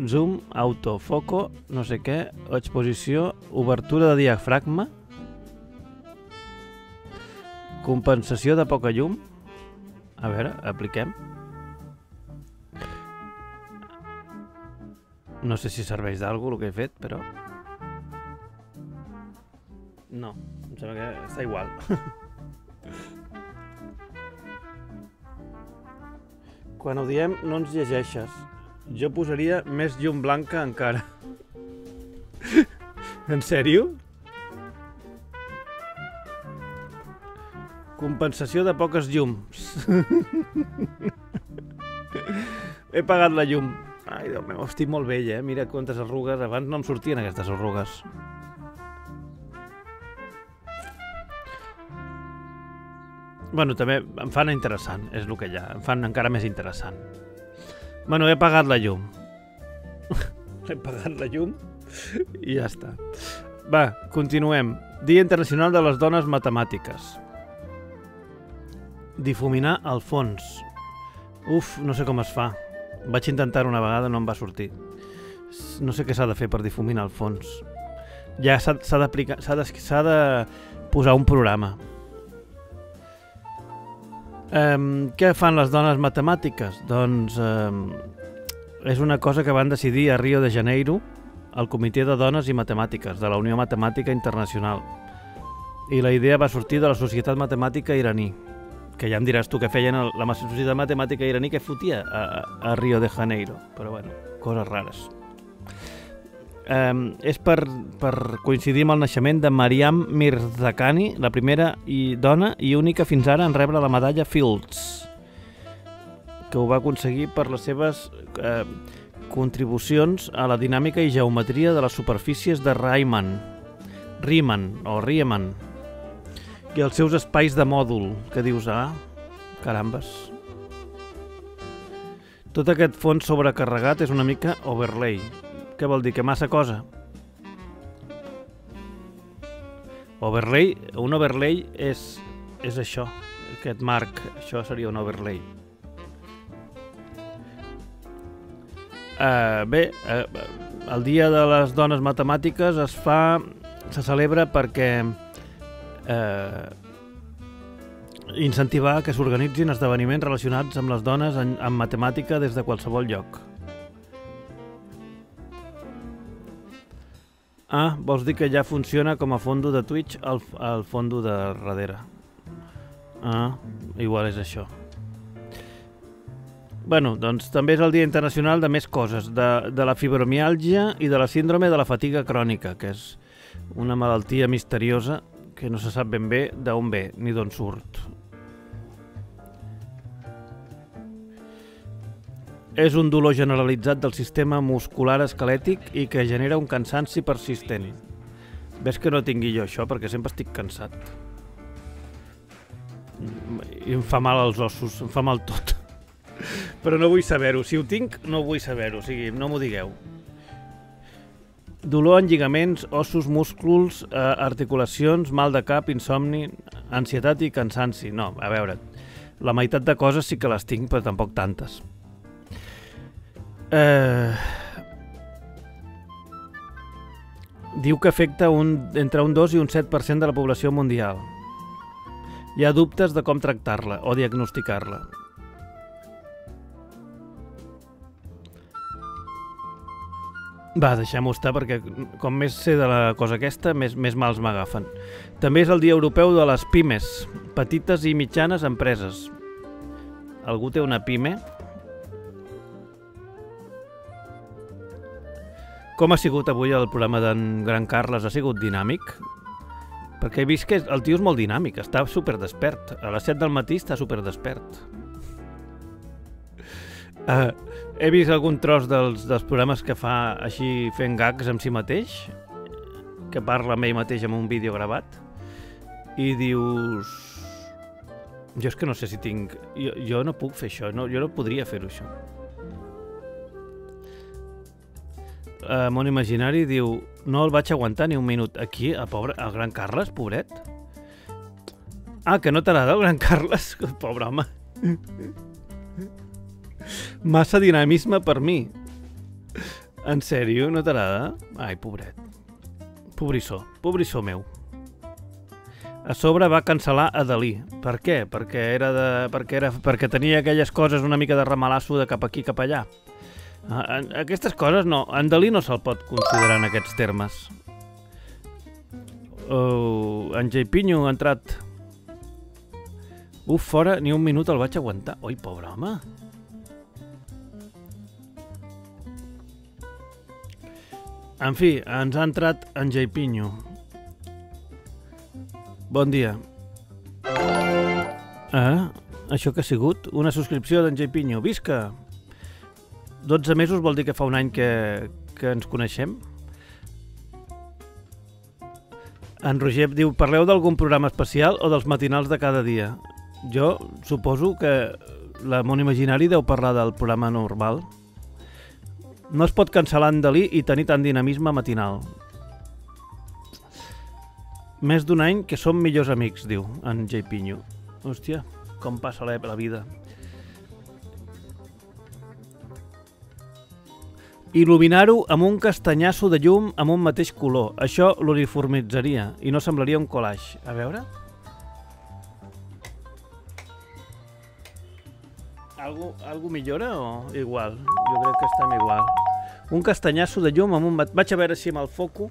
Zoom, autofoco, no sé què, exposició, obertura de diafragma. Compensació de poca llum. A veure, apliquem. No sé si serveix d'alguna cosa el que he fet, però... No, em sembla que està igual. Quan ho diem no ens llegeixes. Jo posaria més llum blanca encara. En sèrio? Compensació de poques llums. He pagat la llum. Ai, Déu meu, estic molt vell, Mira quantes arrugues. Abans no em sortien aquestes arrugues. Bueno, també em fan interessant, és el que hi ha. Em fan encara més interessant. Bueno, he pagat la llum. He pagat la llum i ja està. Va, continuem. Dia Internacional de les Dones Matemàtiques. Difuminar el fons. Uf, no sé com es fa. Vaig intentar una vegada, no em va sortir. No sé què s'ha de fer per difuminar el fons. Ja s'ha d'aplicar, s'ha de posar un programa. Què fan les dones matemàtiques? Doncs és una cosa que van decidir a Rio de Janeiro al Comitè de Dones i Matemàtiques de la Unió Matemàtica Internacional, i la idea va sortir de la Societat Matemàtica Iraní, que ja em diràs tu que feien la Societat Matemàtica Iraní que fotia a Rio de Janeiro, però bueno, coses rares. És per coincidir amb el naixement de Mariam Mirzakhani, la primera dona i única fins ara en rebre la medalla Fields, que ho va aconseguir per les seves contribucions a la dinàmica i geometria de les superfícies de Riemann i els seus espais de mòdul, que dius, carambes. Tot aquest fons sobrecarregat és una mica overlay. Què vol dir? Que massa cosa? Overlay, un overlay és això, aquest marc, això seria un overlay. Bé, el Dia de les Dones Matemàtiques se celebra perquè incentivar que s'organitzin esdeveniments relacionats amb les dones en matemàtica des de qualsevol lloc. Vols dir que ja funciona com a fondo de Twitch al fondo de darrere. Igual és això. Bueno, doncs també és el Dia Internacional de més coses, de la fibromialgia i de la síndrome de la fatiga crònica, que és una malaltia misteriosa que no se sap ben bé d'on ve ni d'on surt. És un dolor generalitzat del sistema muscular esquelètic i que genera un cansanci persistent. Ves que no tingui jo això, perquè sempre estic cansat. I em fa mal els ossos, em fa mal tot. Però no vull saber-ho. Si ho tinc, no vull saber-ho. O sigui, no m'ho digueu. Dolor en lligaments, ossos, músculs, articulacions, mal de cap, insomni, ansietat i cansanci. No, a veure, la meitat de coses sí que les tinc, però tampoc tantes. Diu que afecta entre un 2 i un 7% de la població mundial. Hi ha dubtes de com tractar-la o diagnosticar-la. Va, deixem-ho estar, perquè com més sé de la cosa aquesta, més mals m'agafen. També és el Dia Europeu de les Pimes, petites i mitjanes empreses. Algú té una pime? Com ha sigut avui el programa d'en Gran Carles? Ha sigut dinàmic? Perquè he vist que el tio és molt dinàmic, està superdespert. A les 7 del matí està superdespert. He vist algun tros dels programes que fa així fent gags amb si mateix, que parla amb ell mateix en un vídeo gravat, i dius... Jo és que no sé si tinc... Jo no puc fer això, jo no podria fer-ho, això. Món Imaginari diu: no el vaig aguantar ni un minut. Aquí, el Gran Carles, pobret. Que no t'agrada el Gran Carles? Pobre home. Massa dinamisme per mi. En sèrio, no t'agrada? Ai, pobret. Pobrissó, pobrissó meu. A sobre va cancel·lar a Dalí. Per què? Perquè tenia aquelles coses una mica de remalasso de cap aquí cap allà. Aquestes coses no, en Dalí no se'l pot considerar en aquests termes. En Jaipinho ha entrat. Fora, ni un minut el vaig aguantar. Oi, pobre home. En fi, ens ha entrat en Jaipinho. Bon dia. Això que ha sigut? Una subscripció d'en Jaipinho. Visca! 12 mesos vol dir que fa un any que ens coneixem. En Roger diu: parleu d'algun programa especial o dels matinals de cada dia? Jo suposo que la Món Imaginari deu parlar del programa normal. No es pot cancel·lar en Dalí i tenir tant dinamisme matinal. Més d'un any que som millors amics, diu en Jaipinho. Hòstia, com passa la vida. Il·luminar-ho amb un castanyasso de llum amb un mateix color. Això l'uniformitzaria i no semblaria un collage. A veure... Algú millora o igual? Jo crec que estem igual. Un castanyasso de llum amb un... Vaig a veure si amb el foco...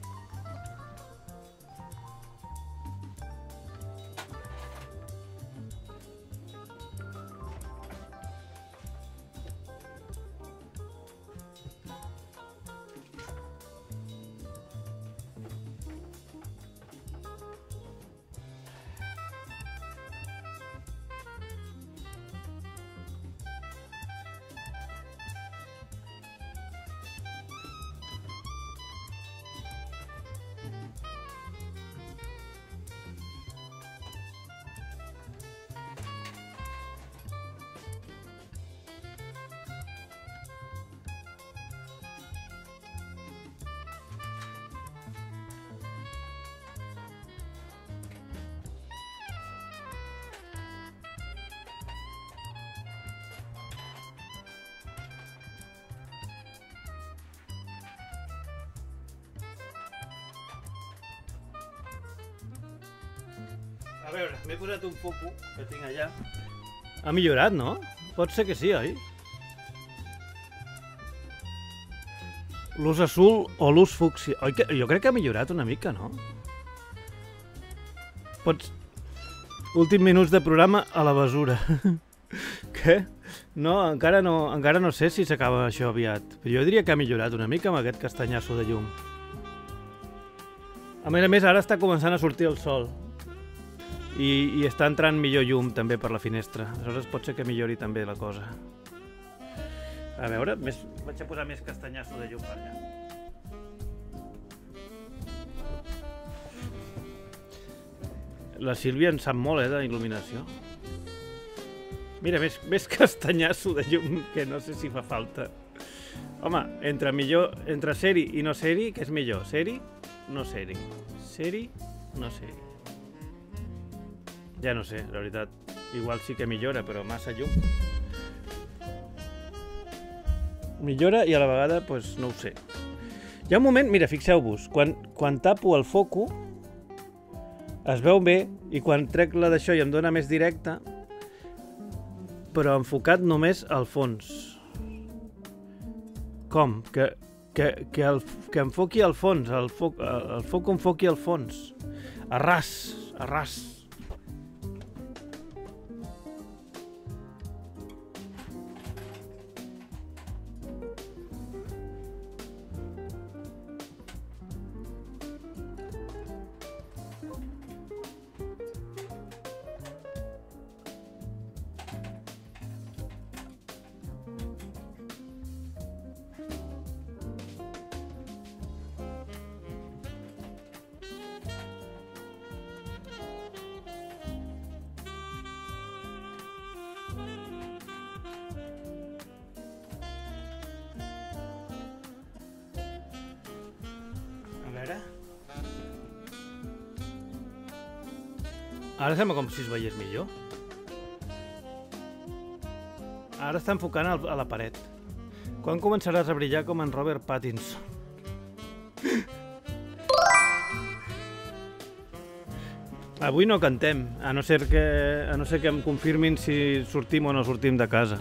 A veure, m'he posat un foco que tinc allà. Ha millorat, no? Pot ser que sí, oi? L'ús azul o l'ús fúcsia. Oi que jo crec que ha millorat una mica, no? Pots... Últim minuts de programa a la besura. Què? No, encara no sé si s'acaba això aviat. Però jo diria que ha millorat una mica amb aquest castanyasso de llum. A més a més, ara està començant a sortir el sol. I està entrant millor llum també per la finestra. Aleshores pot ser que millori també la cosa. A veure, vaig a posar més castanyasso de llum per allà. La Sílvia en sap molt, d'il·luminació. Mira, més castanyasso de llum, que no sé si fa falta. Home, entre ser-hi i no ser-hi, què és millor? Ser-hi, no ser-hi. Ser-hi, no ser-hi. Ja no sé, la veritat. Igual sí que millora, però massa llum. Millora i a la vegada, doncs, no ho sé. Hi ha un moment, mira, fixeu-vos, quan tapo el foco, es veu bé, i quan trec la d'això i em dóna més directa, però enfocat només al fons. Com? Que enfoqui al fons, el foc enfoqui al fons. A ras, a ras. Ara sembla com si es veiés millor. Ara està enfocant a la paret. Quan començaràs a brillar com en Robert Pattinson? Avui no cantem, a no ser que em confirmin si sortim o no sortim de casa.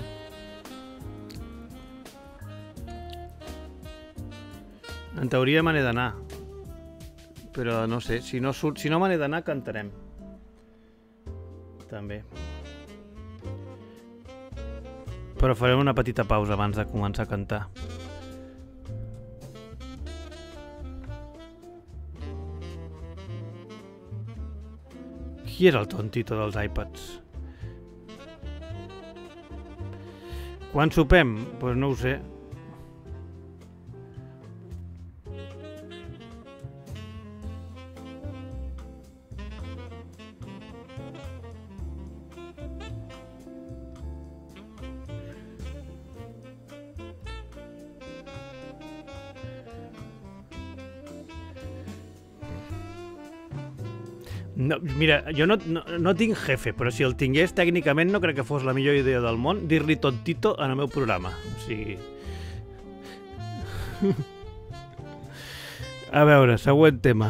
En teoria me n'he d'anar. Però no sé, si no me n'he d'anar cantarem. També. Però farem una petita pausa abans de començar a cantar. Qui és el tontito dels iPads? Quan sopem? Doncs no ho sé. Mira, jo no tinc jefe, però si el tingués, tècnicament no crec que fos la millor idea del món dir-li tontito en el meu programa. O sigui... A veure, següent tema.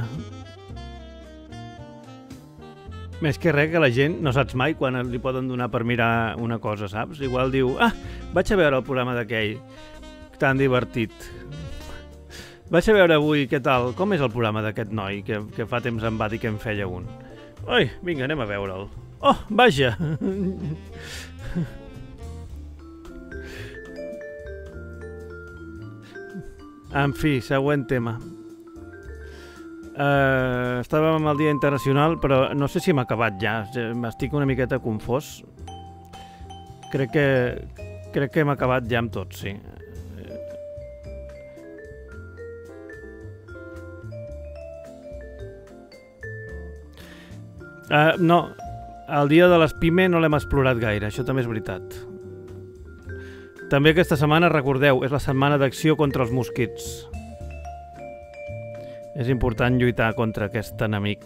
Més que res que la gent no saps mai quan li poden donar per mirar una cosa, saps? Igual diu, vaig a veure el programa d'aquell, tan divertit. Vaig a veure avui què tal, com és el programa d'aquest noi que fa temps em va dir que en feia un. Oi, vinga, anem a veure'l. Oh, vaja! En fi, següent tema. Estàvem amb el Dia Internacional, però no sé si m'ha acabat ja. M'estic una miqueta confós. Crec que hem acabat ja amb tot, sí. No, el dia de les PYME no l'hem explorat gaire, això també és veritat. També aquesta setmana, recordeu, és la setmana d'acció contra els mosquits. És important lluitar contra aquest enemic.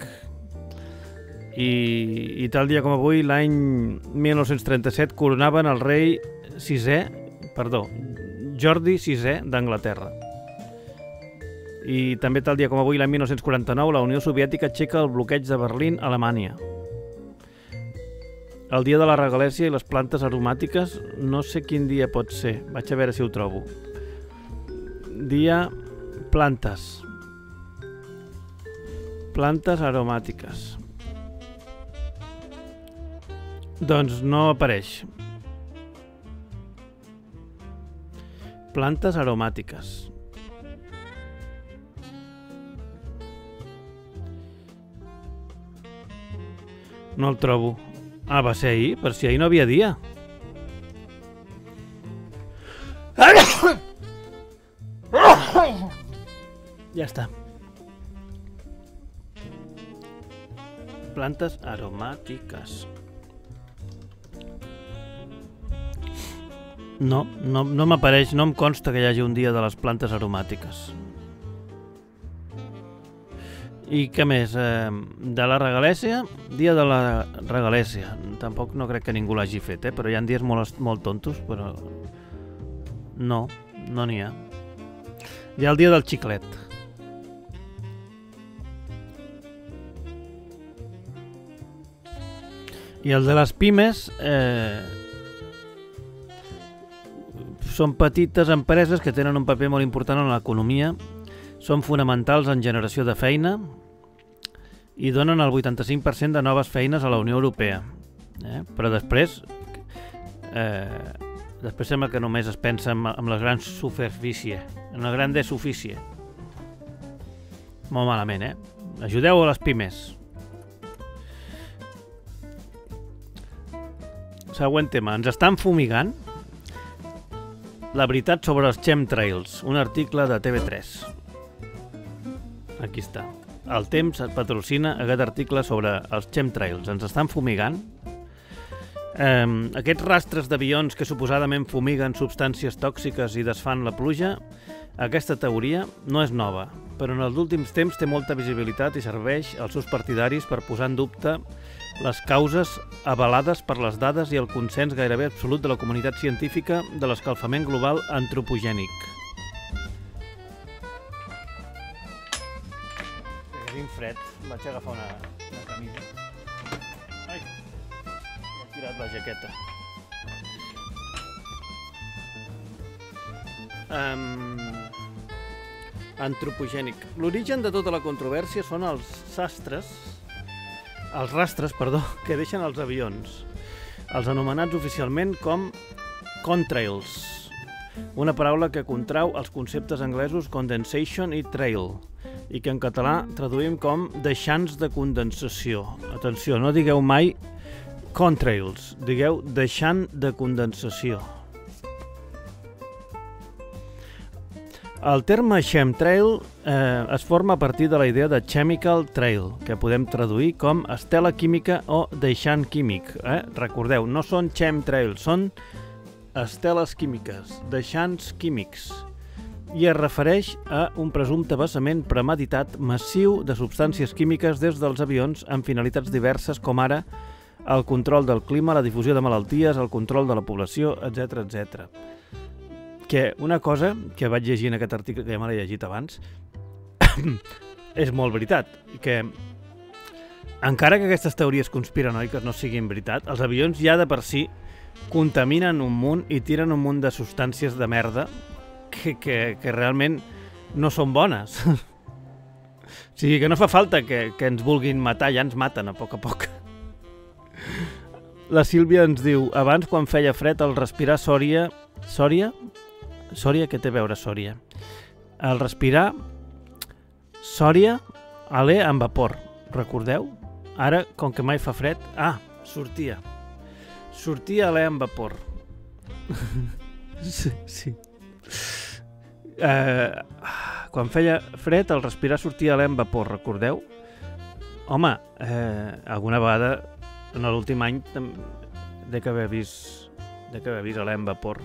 I tal dia com avui, l'any 1937, coronaven el rei Jordi VI d'Anglaterra. I també tal dia com avui, l'any 1949, la Unió Soviètica aixeca el bloqueig de Berlín, Alemanya. El dia de la regalèsia i les plantes aromàtiques, no sé quin dia pot ser. Vaig a veure si ho trobo. Dia plantes. Plantes aromàtiques. Doncs no apareix. Plantes aromàtiques. No el trobo. Ah, va ser ahir? Per si ahir no havia dia. Ja està. Plantes aromàtiques. No m'apareix, no em consta que hi hagi un dia de les plantes aromàtiques. I què més? De la regalèsia? Dia de la regalèsia. Tampoc no crec que ningú l'hagi fet, però hi ha dies molt tontos, però... No n'hi ha. Hi ha el dia del xiclet. I el de les pimes... Són petites empreses que tenen un paper molt important en l'economia. Són fonamentals en generació de feina i donen el 85% de noves feines a la Unió Europea. Però després sembla que només es pensa en les grans superfícies, en la gran superfície. Molt malament, eh? Ajudeu a les pimes. Següent tema. Ens estan fumigant? La veritat sobre els chemtrails, un article de TV3. Aquí està. El Temps patrocina aquest article sobre els chemtrails. Ens estan fumigant. Aquests rastres d'avions que suposadament fumiguen substàncies tòxiques i desfan la pluja, aquesta teoria no és nova, però en els últims temps té molta visibilitat i serveix als seus partidaris per posar en dubte les causes avalades per les dades i el consens gairebé absolut de la comunitat científica de l'escalfament global antropogènic. Tinc fred, vaig agafar una camisa. Ai, m'he tirat la jaqueta. Antropogènic. L'origen de tota la controvèrsia són els rastres que deixen els avions, els anomenats oficialment com contrails, una paraula que contrau els conceptes anglesos condensation i trail, i que en català traduïm com deixants de condensació. Atenció, no digueu mai contrails, digueu deixant de condensació. El terme chemtrail es forma a partir de la idea de chemical trail, que podem traduir com estela química o deixant químic. Recordeu, no són chemtrails, són esteles químiques, deixants químics, i es refereix a un presumpte vessament premeditat massiu de substàncies químiques des dels avions amb finalitats diverses com ara el control del clima, la difusió de malalties, el control de la població, etc etc. Que una cosa que vaig llegir en aquest article, que ja me l'he llegit abans, és molt veritat, que encara que aquestes teories conspiranoiques no siguin veritat, els avions ja de per si contaminen un munt i tiren un munt de substàncies de merda que realment no són bones. O sigui que no fa falta que ens vulguin matar, ja ens maten a poc a poc. La Sílvia ens diu, abans quan feia fred al respirar sòria... Sòria? Sòria, què té a veure sòria? Al respirar sòria, alè amb vapor, recordeu? Ara, com que mai fa fred... Ah, sortia. Sortia alè amb vapor. Sí, sí. Quan feia fred, al respirar sortia alè amb vapor, recordeu? Home, alguna vegada, en l'últim any, de que haver vist alè amb vapor.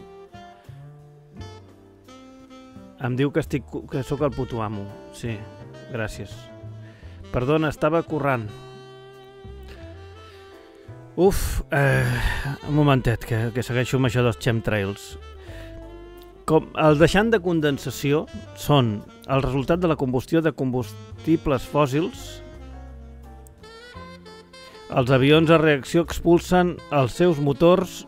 Em diu que sóc el puto amo. Sí, gràcies. Perdona, estava currant. Uf, un momentet, que segueixo amb això dels chemtrails. El deixant de condensació són el resultat de la combustió de combustibles fòssils. Els avions a reacció expulsen els seus motors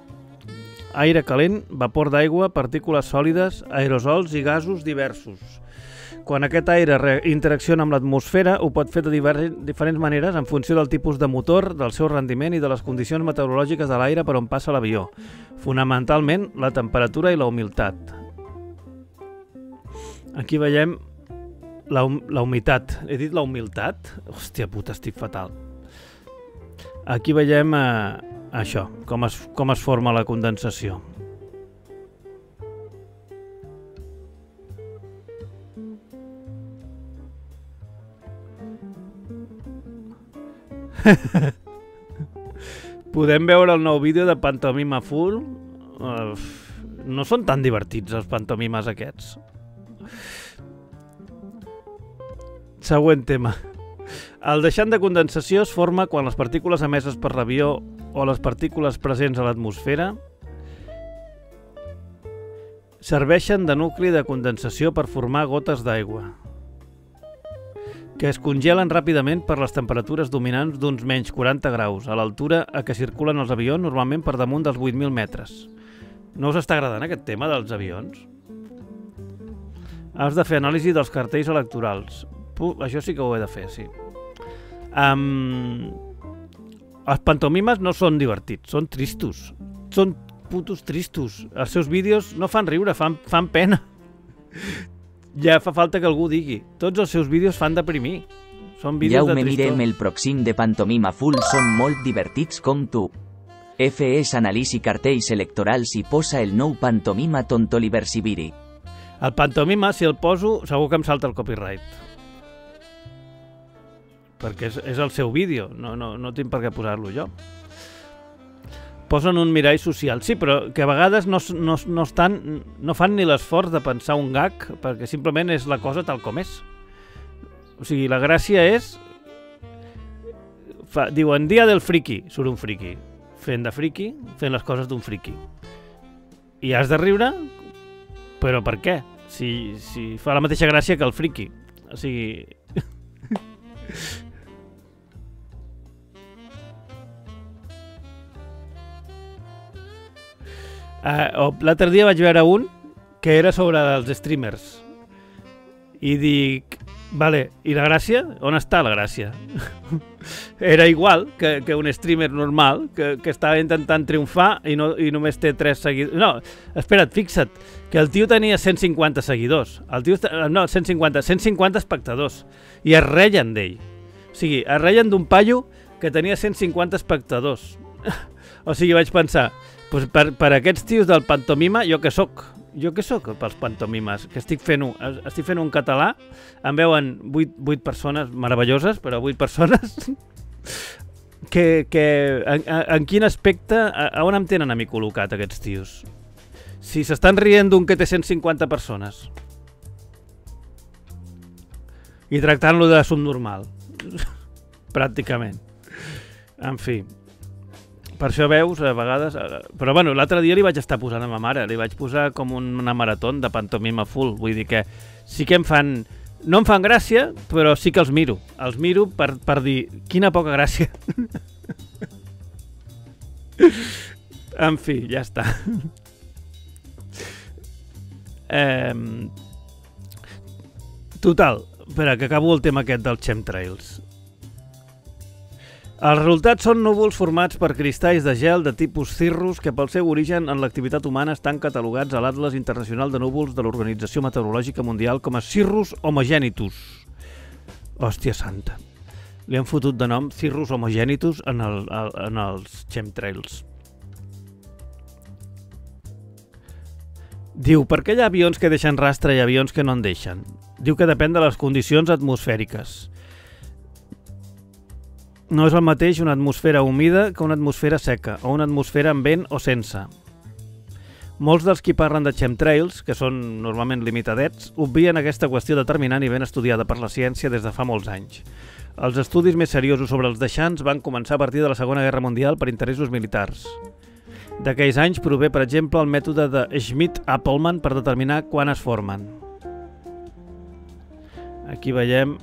aire calent, vapor d'aigua, partícules sòlides, aerosols i gasos diversos. Quan aquest aire interacciona amb l'atmosfera, ho pot fer de diferents maneres en funció del tipus de motor, del seu rendiment i de les condicions meteorològiques de l'aire per on passa l'avió. Fonamentalment, la temperatura i la humitat. Aquí veiem la humitat. He dit la humitat? Hòstia puta, estic fatal. Aquí veiem això, com es forma la condensació. Podem veure el nou vídeo de Pantomima Full. No són tan divertits els pantomimes aquests. Següent tema. El deixant de condensació es forma quan les partícules emeses per l'avió o les partícules presents a l'atmosfera serveixen de nucli de condensació per formar gotes d'aigua que es congelen ràpidament per les temperatures dominants d'uns menys 40 graus a l'altura a què circulen els avions, normalment per damunt dels 8.000 metres. No us està agradant aquest tema dels avions? Has de fer anàlisi dels cartells electorals. Això sí que ho he de fer, sí. Els pantomimes no són divertits, són tristos. Són putos tristos. Els seus vídeos no fan riure, fan pena. Ja fa falta que algú digui. Tots els seus vídeos fan deprimir. Són vídeos de tristor. Ja ho mirem, el pròxim de Pantomima Full són molt divertits com tu. Fes anàlisi cartells electorals i posa el nou pantomima Tontoliversibiri. El pantomima, si el poso, segur que em salta el copyright. Perquè és el seu vídeo, no tinc per què posar-lo jo. Posen un mirall social, sí, però que a vegades no fan ni l'esforç de pensar un gag, perquè simplement és la cosa tal com és. O sigui, la gràcia és... Diuen, dia del friki, surt un friki. Fent de friki, fent les coses d'un friki. I has de riure, però per què? Si fa la mateixa gràcia que el friki. O sigui... L'altre dia vaig veure un que era sobre els streamers i dic, vale, i la gràcia? On està la gràcia? Era igual que un streamer normal que estava intentant triomfar i només té 3 seguidors. No, espera't, fixa't, que el tio tenia 150 seguidors, no, 150 espectadors, i es reien d'ell. O sigui, es reien d'un paio que tenia 150 espectadors. O sigui, vaig pensar... Doncs per aquests tios del pantomima, jo que sóc? Jo que sóc pels pantomimes? Que estic fent un català, em veuen 8 persones meravelloses, però 8 persones... En quin aspecte, a on em tenen a mi col·locat aquests tios? Si s'estan rient d'un que té 150 persones. I tractant-lo de subnormal. Pràcticament. En fi... Per això veus, a vegades... Però, bueno, l'altre dia li vaig estar posant a ma mare. Li vaig posar com una marató de Pantomima Full. Vull dir que sí que em fan... No em fan gràcia, però sí que els miro. Els miro per dir... Quina poca gràcia. En fi, ja està. Total, espera, que acabo el tema aquest dels chemtrails. Els resultats són núvols formats per cristalls de gel de tipus cirrus que pel seu origen en l'activitat humana estan catalogats a l'Atles Internacional de Núvols de l'Organització Meteorològica Mundial com a cirrus homogenitus. Hòstia santa. Li han fotut de nom cirrus homogenitus en els chemtrails. Diu, per què hi ha avions que deixen rastre i avions que no en deixen? Diu que depèn de les condicions atmosfèriques. No és el mateix una atmosfera humida que una atmosfera seca, o una atmosfera amb vent o sense. Molts dels qui parlen de chemtrails, que són normalment limitadets, obvien aquesta qüestió determinant i ben estudiada per la ciència des de fa molts anys. Els estudis més seriosos sobre els deixants van començar a partir de la Segona Guerra Mundial per interessos militars. D'aquells anys prové, per exemple, el mètode de Schmidt-Appelmann per determinar quan es formen. Aquí veiem,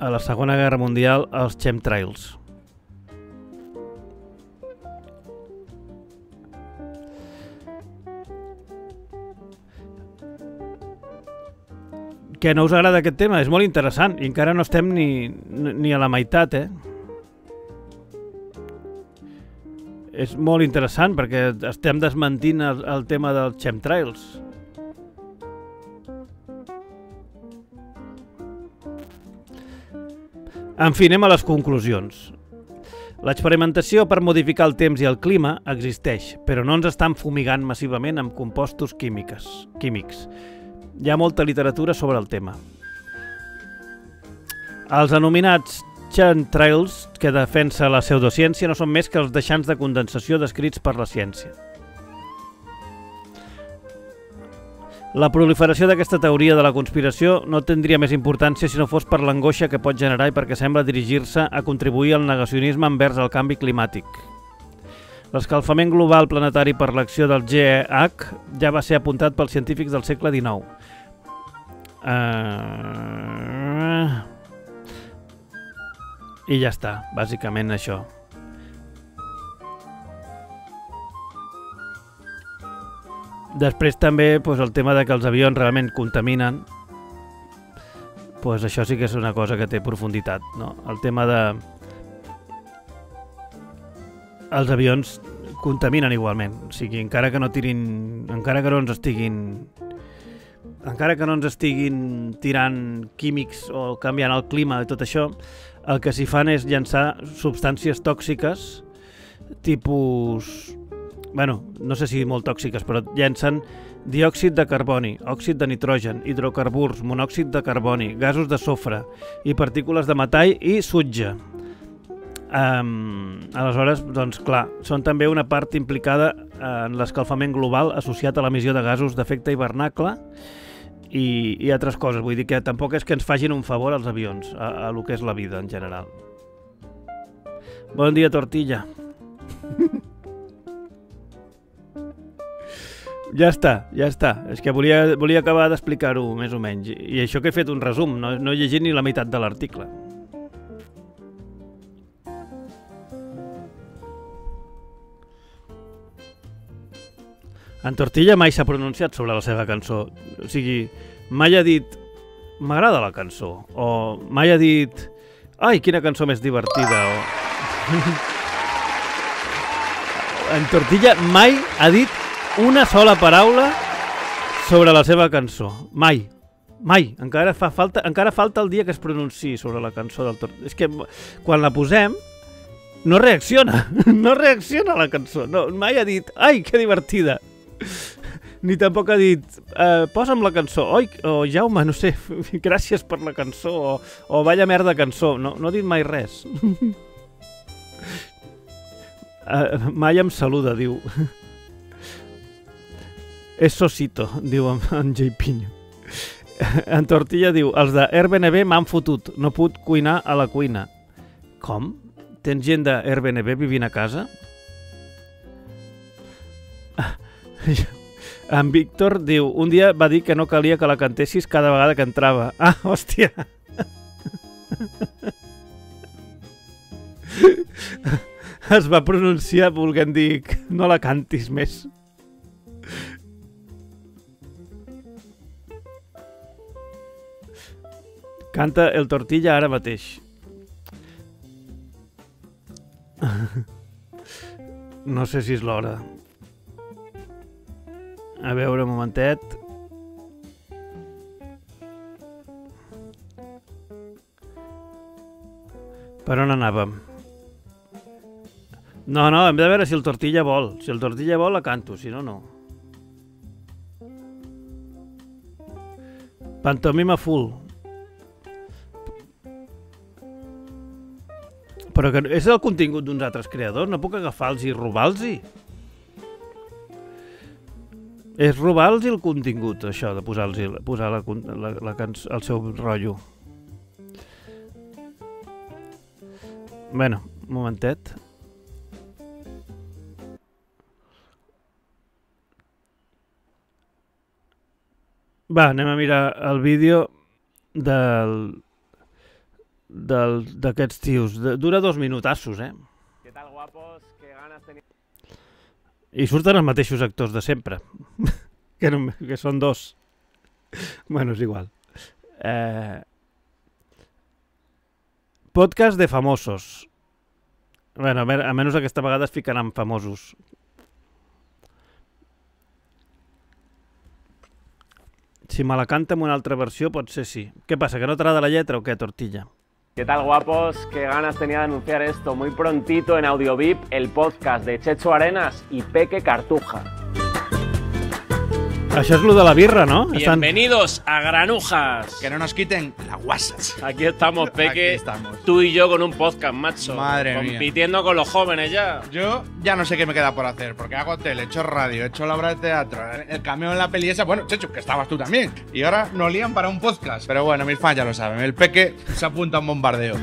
a la Segona Guerra Mundial, els chemtrails. Que no us agrada aquest tema? És molt interessant i encara no estem ni a la meitat, És molt interessant perquè estem desmentint el tema dels chemtrails. En fi, anem a les conclusions. L'experimentació per modificar el temps i el clima existeix, però no ens estan fumigant massivament amb compostos químics. Hi ha molta literatura sobre el tema. Els anomenats chemtrails, que defensa la pseudociència, no són més que els deixants de condensació descrits per la ciència. La proliferació d'aquesta teoria de la conspiració no tindria més importància si no fos per l'angoixa que pot generar i perquè sembla dirigir-se a contribuir al negacionisme envers el canvi climàtic. L'escalfament global planetari per l'acció del GEH ja va ser apuntat pels científics del segle XIX. I ja està, bàsicament això. Després també el tema que els avions realment contaminen. Això sí que és una cosa que té profunditat. El tema de... els avions contaminen igualment. O sigui, encara que no tirin... encara que no ens estiguin... encara que no ens estiguin tirant químics o canviant el clima i tot això, el que s'hi fan és llançar substàncies tòxiques, tipus... bueno, no sé si molt tòxiques, però llancen diòxid de carboni, òxid de nitrogen, hidrocarburs, monòxid de carboni, gasos de sofre i partícules de metall i sutge. Aleshores, doncs clar, són també una part implicada en l'escalfament global associat a l'emissió de gasos d'efecte hivernacle i altres coses. Vull dir que tampoc és que ens facin un favor als avions, a lo que és la vida en general. Bon dia, tortilla. Ja està, ja està. És que volia acabar d'explicar-ho més o menys. I això que he fet un resum, no he llegit ni la meitat de l'article. En Tortilla mai s'ha pronunciat sobre la seva cançó. O sigui, mai ha dit "m'agrada la cançó" o mai ha dit "ai, quina cançó més divertida". En Tortilla mai ha dit una sola paraula sobre la seva cançó. Mai. Mai. Encara falta el dia que es pronunciï sobre la cançó del Tortilla. És que quan la posem no reacciona. No reacciona la cançó. Mai ha dit "ai, que divertida". Ni tampoc ha dit "posa'm la cançó", o "Jaume, no sé, gràcies per la cançó", o "valla merda cançó". No ha dit mai res. Mai em saluda, diu. És socito, diu en Jaipiño. En Tortilla diu: els de Airbnb m'han fotut, no puc cuinar a la cuina. Com? Tens gent d'Airbnb vivint a casa? En Víctor diu: un dia va dir que no calia que la cantessis cada vegada que entrava. Ah, hòstia! Es va pronunciar volguent dir "no la cantis més". Canta el Tortilla ara mateix. No sé si és l'hora. A veure, un momentet. Per on anàvem? No, no, hem de veure si el Tortilla vol. Si el Tortilla vol, la canto, si no, no. Pantomima Full. Però que és el contingut d'uns altres creadors, no puc agafar-los i robar-los-hi. És robar-los-hi el contingut, això, de posar el seu rotllo. Bueno, un momentet. Va, anem a mirar el vídeo d'aquests tios. Dura 2 minutassos, eh? ¿Qué tal, guapos? ¿Qué ganas tenía? I surten els mateixos actors de sempre, que són 2. Bueno, és igual. Podcast de famosos. Bueno, a menys aquesta vegada es ficaran famosos. Si me la canta en una altra versió, pot ser sí. ¿Qué pasa, que no traga la letra o qué, Tortilla? ¿Qué tal, guapos? Qué ganas tenía de anunciar esto. Muy prontito en AudioVip, el podcast de Checho Arenas y Peque Cartuja. Això es lo de la birra, ¿no? Bienvenidos a Granujas. Que no nos quiten la guasa. Aquí estamos, Peque. Aquí estamos. Tú y yo con un podcast, macho. Madre mía. Compitiendo con los jóvenes ya. Yo ya no sé qué me queda por hacer, porque hago tele, he hecho radio, he hecho la obra de teatro, el cameo en la peli esa. Bueno, Chechu, que estabas tú también. Y ahora nos lían para un podcast. Pero bueno, mis fans ya lo saben. El Peque se apunta a un bombardeo.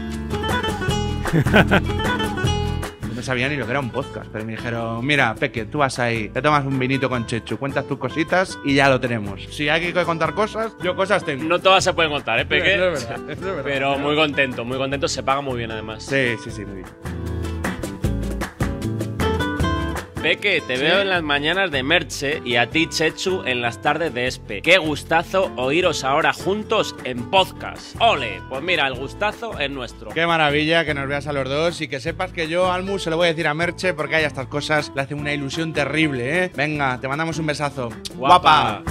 No sabía ni lo que era un podcast, pero me dijeron: mira, Peque, tú vas ahí, te tomas un vinito con Chechu, cuentas tus cositas y ya lo tenemos. Si hay que contar cosas, yo cosas tengo. No todas se pueden contar, ¿eh, Peque? No, es verdad, es verdad. Pero muy contento, muy contento. Se paga muy bien, además. Sí, sí, sí, muy bien. Peque, te veo en las mañanas de Merche y a ti, Chechu, en las tardes de Espe. Qué gustazo oíros ahora juntos en podcast. ¡Ole! Pues mira, el gustazo es nuestro. Qué maravilla que nos veas a los dos y que sepas que yo, Almu, se lo voy a decir a Merche porque hay estas cosas. Le hace una ilusión terrible, ¿eh? Venga, te mandamos un besazo. ¡Guapa!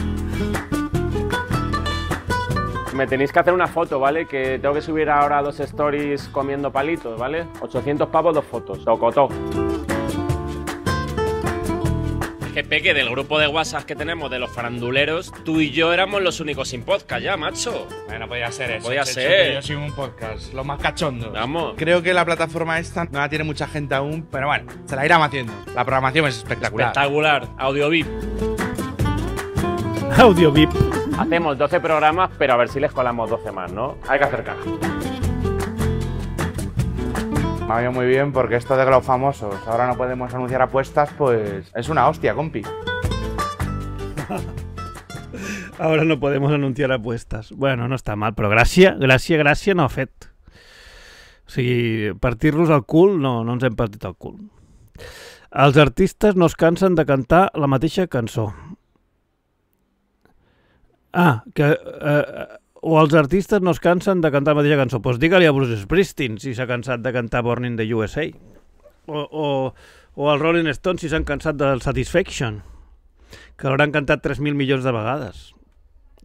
Me tenéis que hacer una foto, ¿vale? Que tengo que subir ahora 2 stories comiendo palitos, ¿vale? 800 pavos, 2 fotos. Tocotó. Que Peque, del grupo de WhatsApp que tenemos de los faranduleros, tú y yo éramos los únicos sin podcast ya, macho. Bueno, podía ser eso. Podía ser. Yo soy un podcast, lo más cachondo. Vamos. Creo que la plataforma esta no la tiene mucha gente aún, pero bueno, se la irán haciendo. La programación es espectacular. Espectacular. AudioVip. AudioVip. Hacemos 12 programas, pero a ver si les colamos 12 más, ¿no? Hay que hacer caja. Me ha ido muy bien porque esto de los famosos, ahora no podemos anunciar apuestas, pues es una hostia, compi. Ahora no podemos anunciar apuestas. Bueno, no està mal, però gràcia no ha fet. O sigui, partir-los al cul, no ens hem partit al cul. Els artistes no es cansen de cantar la mateixa cançó. Ah, que... o els artistes no es cansen de cantar la mateixa cançó. Doncs digue-li a Bruce Springsteen si s'ha cansat de cantar Born in the USA. O els Rolling Stones si s'han cansat del Satisfaction, que l'hauran cantat 3.000 milions de vegades.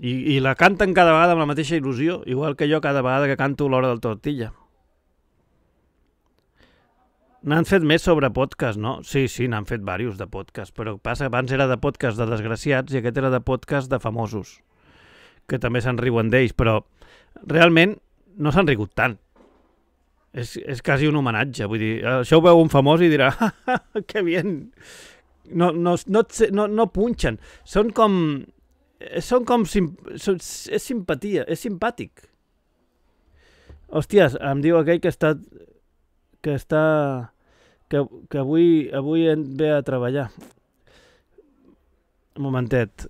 I la canten cada vegada amb la mateixa il·lusió, igual que jo cada vegada que canto l'hora del Tortilla. N'han fet més sobre podcast, no? Sí, n'han fet diversos de podcast, però passa que abans era de podcast de desgraciats i aquest era de podcast de famosos, que també se'n riuen d'ells, però realment no s'han rigut tant. És quasi un homenatge. Vull dir, això ho veu un famós i dirà que bien. No punxen. Són com... És simpatia, és simpàtic. Hòsties, em diu aquell que està... que avui ve a treballar. Un momentet.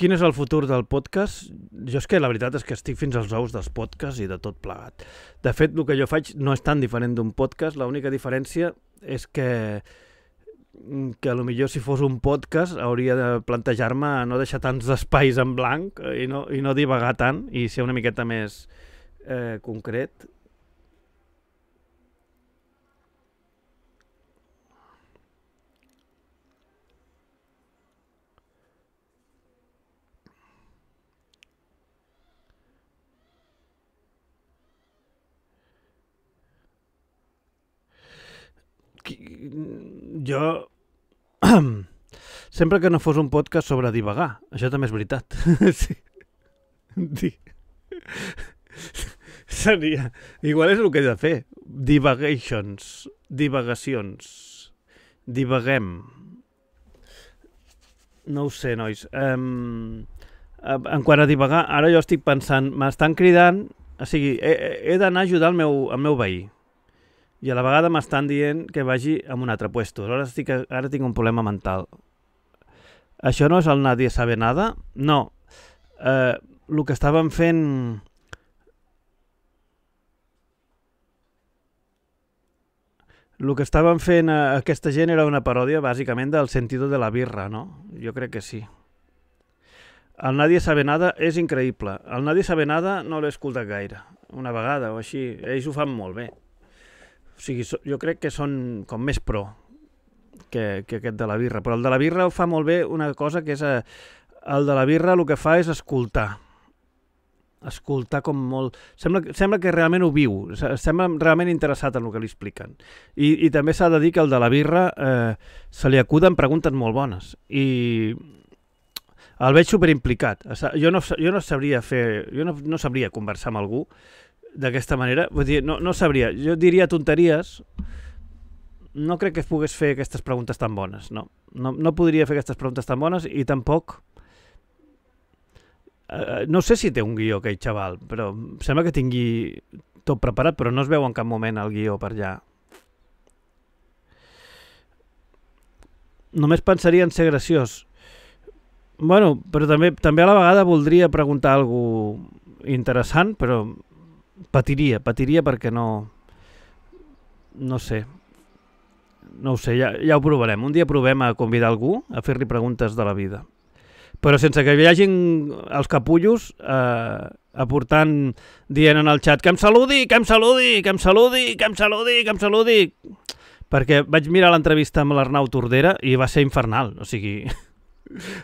Quin és el futur del podcast? Jo és que la veritat és que estic fins als ous dels podcasts i de tot plegat. De fet, el que jo faig no és tan diferent d'un podcast, l'única diferència és que potser si fos un podcast hauria de plantejar-me no deixar tants espais en blanc i no divagar tant i ser una miqueta més concret. Jo, sempre que no fos un podcast sobre divagar, això també és veritat. Sí. Seria, igual és el que he de fer, divagacions, divaguem. No ho sé, nois. En quant a divagar, ara jo estic pensant, m'estan cridant, o sigui, he d'anar a ajudar el meu veí. I a la vegada m'estan dient que vagi a un altre puesto. Ara tinc un problema mental. Això no és el nadie sabe nada? No. El que estàvem fent... El que estàvem fent aquesta gent era una paròdia, bàsicament, del sentido de la birra, no? Jo crec que sí. El nadie sabe nada és increïble. El nadie sabe nada no l'he escoltat gaire. Una vegada o així. Ells ho fan molt bé. O sigui, jo crec que són com més pro que aquest de la birra. Però el de la birra ho fa molt bé una cosa que és... El de la birra el que fa és escoltar. Escoltar com molt... Sembla que realment ho viu. Sembla realment interessat en el que li expliquen. I també s'ha de dir que el de la birra se li acuden preguntes molt bones. I el veig superimplicat. Jo no sabria fer... Jo no sabria conversar amb algú d'aquesta manera, vull dir, no sabria, jo diria tonteries, no crec que es pogués fer aquestes preguntes tan bones, no podria fer aquestes preguntes tan bones i tampoc, no sé si té un guió aquell xaval, però sembla que tingui tot preparat, però no es veu en cap moment el guió per allà. Només pensaria en ser graciós. Bueno, però també a la vegada voldria preguntar alguna cosa interessant, però Patiria perquè no sé. No ho sé, ja ho provarem. Un dia provem a convidar algú a fer-li preguntes de la vida. Però sense que hi hagin els capullos aportant, dient en el xat que em saludi. Perquè vaig mirar l'entrevista amb l'Arnau Tordera i va ser infernal. O sigui,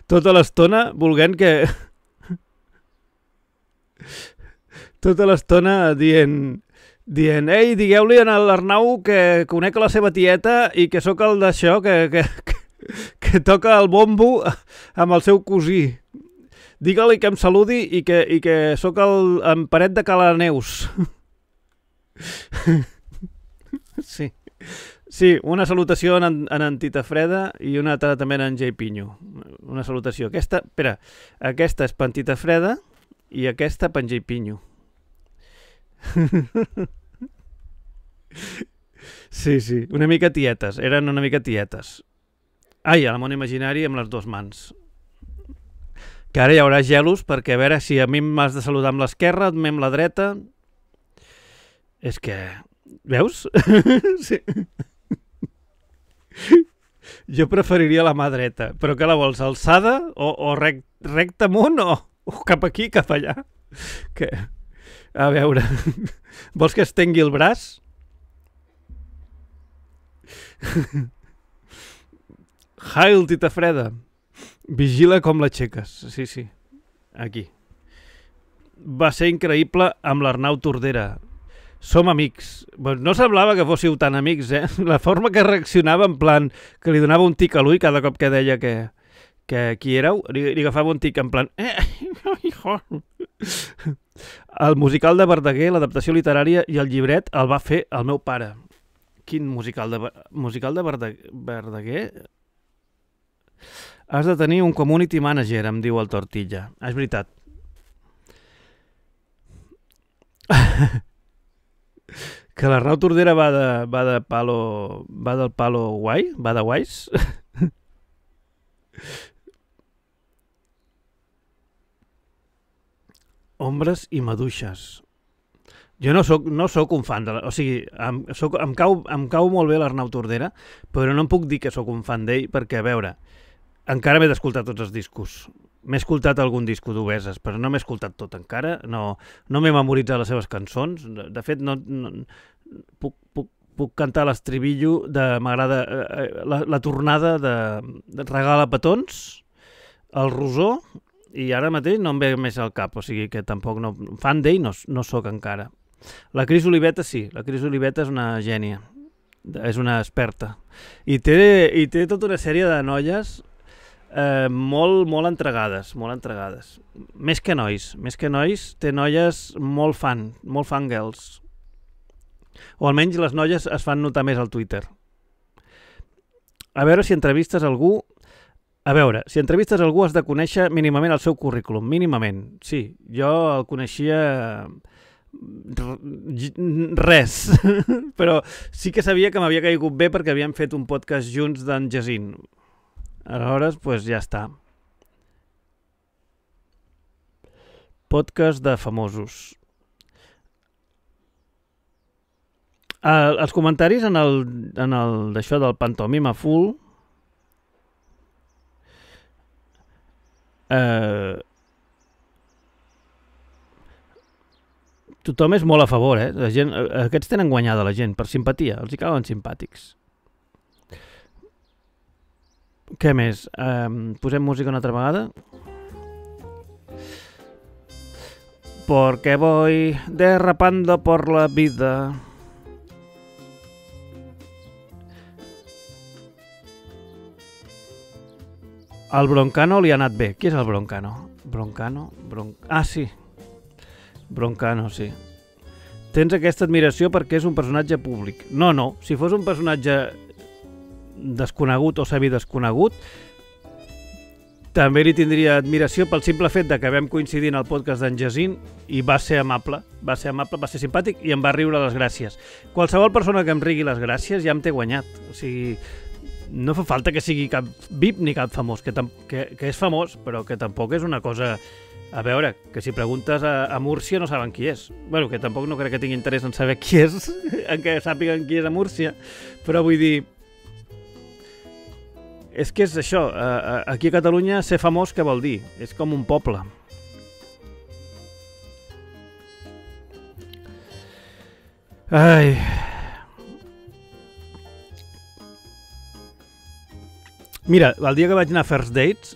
tota l'estona volent que... Tota l'estona dient «Ei, digueu-li a l'Arnau que conec la seva tieta i que sóc el d'això que toca el bombo amb el seu cosí. Digue-li que em saludi i que sóc en Paret de Calaneus». Sí, una salutació en Antita Freda i una altra també en Jay Pinyo. Una salutació. Aquesta és per Antita Freda i aquesta per Jay Pinyo. Sí, una mica tietes. Eren una mica tietes. Ai, a la món imaginari amb les dues mans. Que ara hi haurà gelos perquè a veure si a mi m'has de saludar amb l'esquerra, a mi amb la dreta. És que... Veus? Sí. Jo preferiria la mà dreta. Però què la vols? Alçada? O recta amunt? O cap aquí, cap allà? Què... A veure, vols que estengui el braç? Hail, Tita Freda. Vigila com l'aixeques. Sí, aquí. Va ser increïble amb l'Arnau Tordera. Som amics. No semblava que fóssiu tan amics, eh? La forma que reaccionava, en plan, que li donava un tic a l'ull cada cop que deia que qui éreu, li agafava un tic en plan... El musical de Verdaguer, l'adaptació literària i el llibret el va fer el meu pare. Quin musical de Verdaguer? Has de tenir un community manager, em diu el Tortilla. És veritat. Que l'Arnau Tordera va del palo guai? Va de guais? Ombres i maduixes. Jo no sóc un fan de la... O sigui, em cau molt bé l'Arnau Tordera, però no em puc dir que sóc un fan d'ell, perquè, a veure, encara m'he d'escoltar tots els discos. M'he escoltat algun disco d'Obeses, però no m'he escoltat tot encara, no m'he memoritzat les seves cançons. De fet, puc cantar l'estribillo de... M'agrada la tornada de Regala Petons, el Rosó, i ara mateix no em ve més al cap, o sigui que tampoc no... Fan d'ell no sóc encara. La Cris Oliveta sí, la Cris Oliveta és una gènia, és una experta. I té tota una sèrie de noies molt entregades, molt entregades. Més que nois, té noies molt fangirls. O almenys les noies es fan notar més al Twitter. A veure si entrevistes algú... A veure, si entrevistes algú has de conèixer mínimament el seu currículum, mínimament. Sí, jo el coneixia res, però sí que sabia que m'havia caigut bé perquè havíem fet un podcast junts d'en Jacint. Aleshores, doncs ja està. Podcast de famosos. Els comentaris en el d'això del Pantomima Full... Tothom és molt a favor, eh? Aquests tenen guanyada la gent per simpatia, els hi cauen simpàtics. Què més? Posem música una altra vegada? Porque voy derrapando por la vida. Al Broncano li ha anat bé. Qui és el Broncano? Ah, sí. Broncano, sí. Tens aquesta admiració perquè és un personatge públic. No. Si fos un personatge desconegut o semidesconegut, també li tindria admiració pel simple fet que vam coincidir en el podcast d'en Jacint i va ser amable, va ser simpàtic i em va riure les gràcies. Qualsevol persona que em rigui les gràcies ja em té guanyat. O sigui... No fa falta que sigui cap VIP ni cap famós, que és famós, però que tampoc és una cosa... A veure, que si preguntes a Múrcia no saben qui és. Bé, que tampoc no crec que tingui interès en saber qui és, en que sàpiguen qui és a Múrcia, però vull dir... És que és això, aquí a Catalunya ser famós què vol dir? És com un poble. Ai... Mira, el dia que vaig anar a First Dates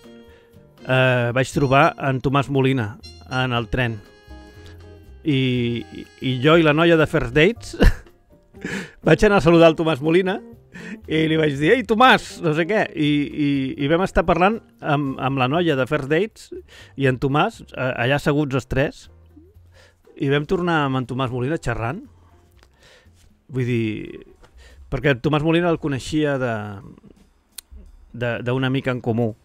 vaig trobar en Tomàs Molina en el tren i jo i la noia de First Dates vaig anar a saludar el Tomàs Molina i li vaig dir, ei Tomàs, no sé què, i vam estar parlant amb la noia de First Dates i en Tomàs, allà asseguts els tres, i vam tornar amb en Tomàs Molina xerrant, vull dir, perquè en Tomàs Molina el coneixia d'una mica en comú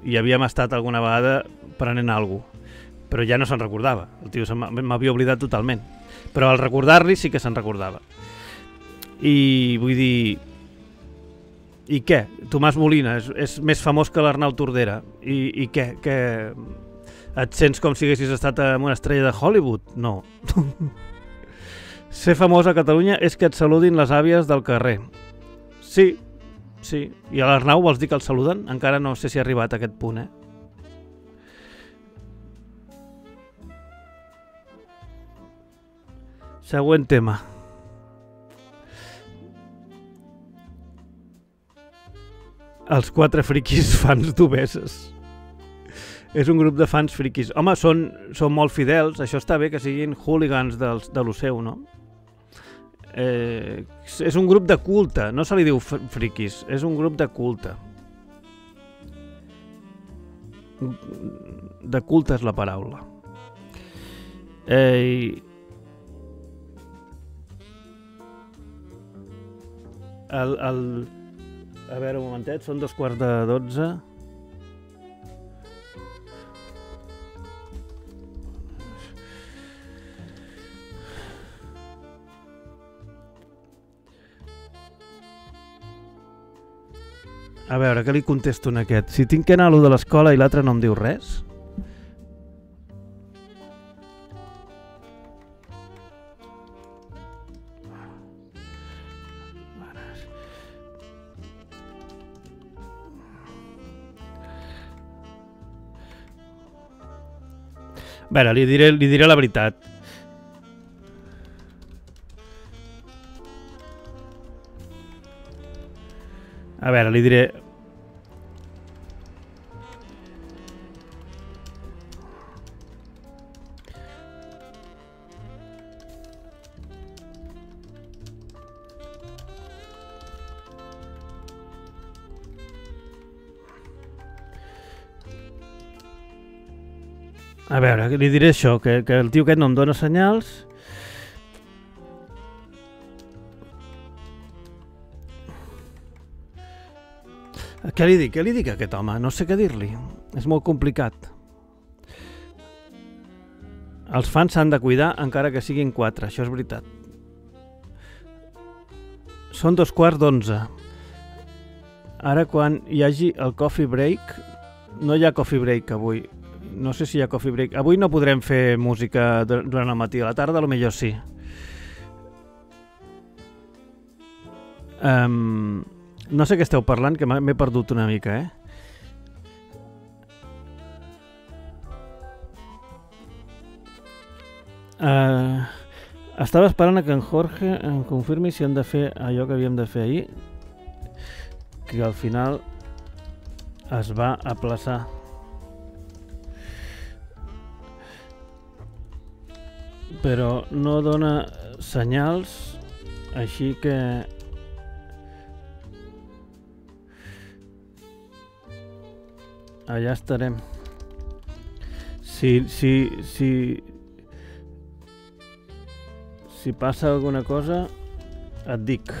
i havíem estat alguna vegada prenent alguna cosa, però ja no se'n recordava, el tio m'havia oblidat totalment, però al recordar-li sí que se'n recordava. I vull dir, i què? Tomàs Molina és més famós que l'Arnau Tordera, i què? Que et sents com si haguessis estat amb una estrella de Hollywood? No. Ser famós a Catalunya és que et saludin les àvies del carrer. Sí, i a l'Arnau vols dir que el saluden? Encara no sé si ha arribat a aquest punt, eh? Següent tema. Els quatre friquis fans d'Obeses. És un grup de fans friquis. Home, són molt fidels, això està bé que siguin hooligans de lo seu, no? És un grup de culte, no se li diu friquis, és un grup de culte. De culte és la paraula. A veure, un momentet, són 12:15. A veure, què li contesto en aquest? Si tinc que anar a lo de l'escola i l'altre no em diu res? A veure, li diré la veritat. A veure, li diré... A veure, li diré això, que el tio aquest no em dona senyals. Què li dic? Què li dic a aquest home? No sé què dir-li. És molt complicat. Els fans s'han de cuidar encara que siguin 4, això és veritat. Són 11:15. Ara quan hi hagi el coffee break... No hi ha coffee break avui. No sé si hi ha coffee break. Avui no podrem fer música durant el matí. A la tarda potser sí. No sé què esteu parlant, que m'he perdut una mica, eh? Estava esperant que en Jorge em confirmi si hem de fer allò que havíem de fer ahir, que al final es va aplaçar. Però no dona senyals, així que... Allà estarem. Si passa alguna cosa, et dic.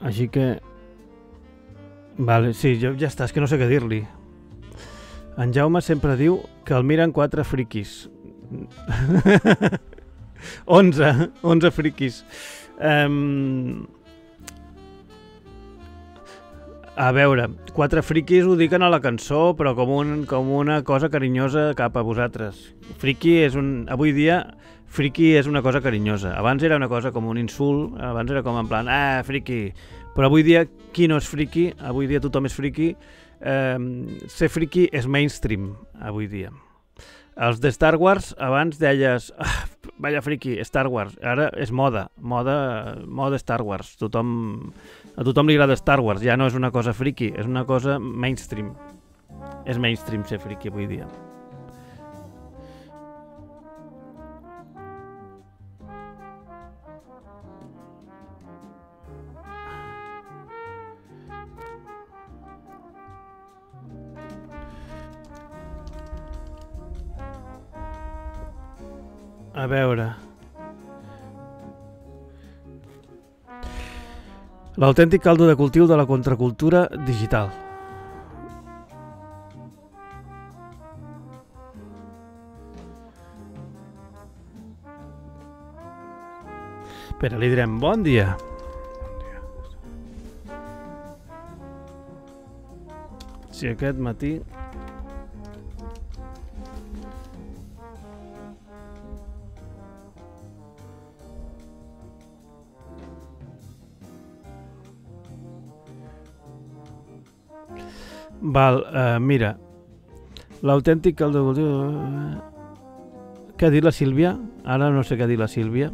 Així que... Vale, sí, ja està, és que no sé què dir-li. En Jaume sempre diu que el miren 4 friquis. 11 friquis. A veure, 4 friquis ho diuen a la cançó, però com una cosa carinyosa cap a vosaltres. Friqui és un... Avui dia, friqui és una cosa carinyosa. Abans era una cosa com un insult, abans era com en plan, ah, friqui... Però avui dia, qui no és friki? Avui dia tothom és friki. Ser friki és mainstream, avui dia. Els de Star Wars, abans deies... Vaya friki, Star Wars. Ara és moda. Moda Star Wars. A tothom li agrada Star Wars. Ja no és una cosa friki, és una cosa mainstream. És mainstream ser friki avui dia. A veure... L'autèntic caldo de cultiu de la contracultura digital. Espera, li direm bon dia. Si aquest matí... Val, mira, l'autèntic caldo de cultiu... Què ha dit la Sílvia? Ara no sé què ha dit la Sílvia.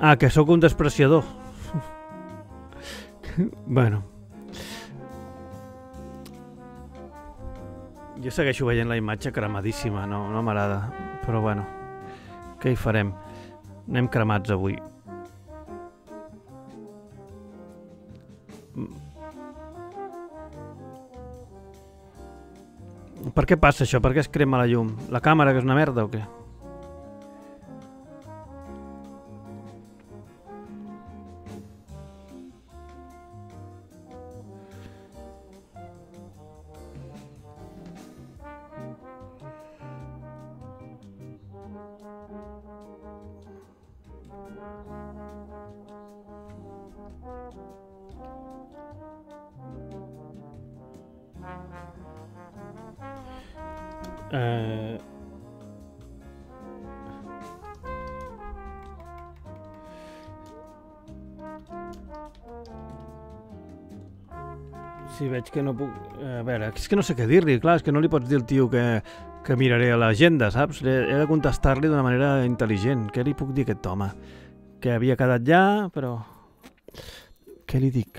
Ah, que sóc un despreciador. Bueno. Jo segueixo veient la imatge cremadíssima, no m'agrada. Però bueno, què hi farem? Anem cremats avui. Per què passa això? Per què es crema la llum? La càmera, que és una merda, o què? Sí, veig que no puc... A veure, és que no sé què dir-li, clar, és que no li pots dir al tio que miraré a l'agenda, saps? He de contestar-li d'una manera intel·ligent. Què li puc dir a aquest home? Que havia quedat ja, però... Què li dic?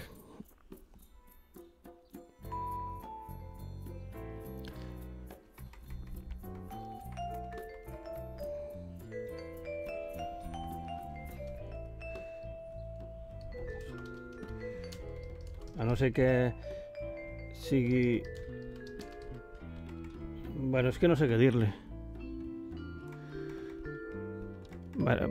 A no ser que sigui... Bueno, és que no sé què dir-li. Bueno...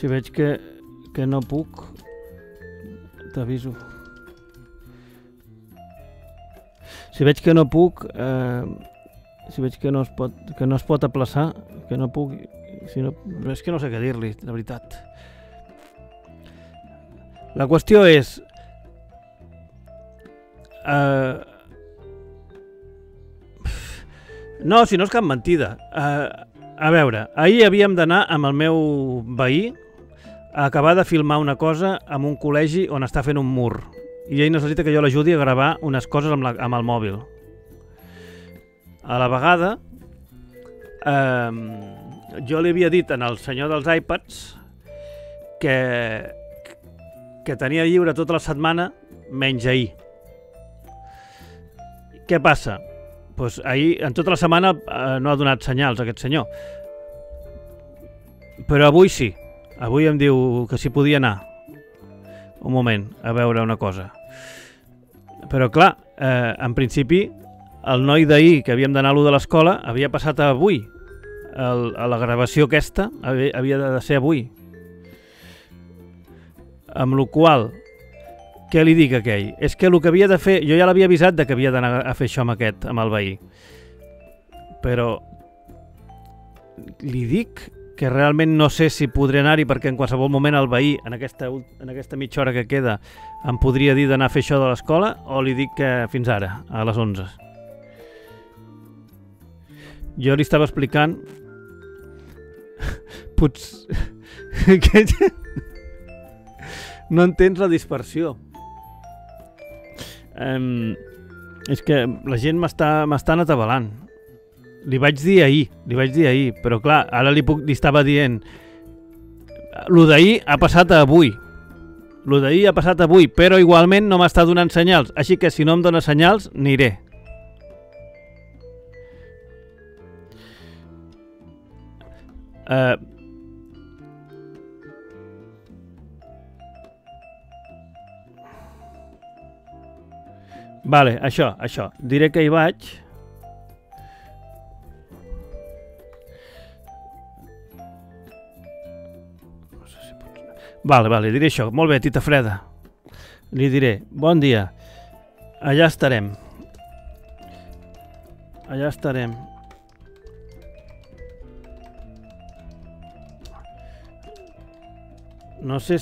Si veig que no puc, t'aviso. Si veig que no puc... Si veig que no es pot aplaçar, que no puc... És que no sé què dir-li, de veritat. La qüestió és... No, si no és cap mentida. A veure, ahir havíem d'anar amb el meu veí a acabar de filmar una cosa en un col·legi on està fent un mur. I ell necessita que jo l'ajudi a gravar unes coses amb el mòbil. A la vegada, jo li havia dit al senyor dels iPads que tenia lliure tota la setmana, menys ahir. Què passa? Doncs ahir, en tota la setmana, no ha donat senyals aquest senyor. Però avui sí. Avui em diu que s'hi podia anar. Un moment, a veure una cosa. Però clar, en principi... El noi d'ahir, que havíem d'anar a l'1 de l'escola, havia passat a avui. La gravació aquesta havia de ser avui. Amb la qual cosa, què li dic a aquell? És que el que havia de fer... Jo ja l'havia avisat que havia d'anar a fer això amb aquest, amb el veí. Però... Li dic que realment no sé si podré anar-hi, perquè en qualsevol moment el veí, en aquesta mitja hora que queda, em podria dir d'anar a fer això de l'escola, o li dic que fins ara, a les 11. Jo li estava explicant... Potser... No entens la dispersió. És que la gent m'estan atabalant. Li vaig dir ahir, però clar, ara li estava dient... Lo d'ahir ha passat a avui. Lo d'ahir ha passat a avui, però igualment no m'està donant senyals. Així que si no em dona senyals, aniré. Vale, això. Diré que hi vaig. Vale, diré això. Molt bé, tita freda. Li diré, bon dia. Allà estarem. No sé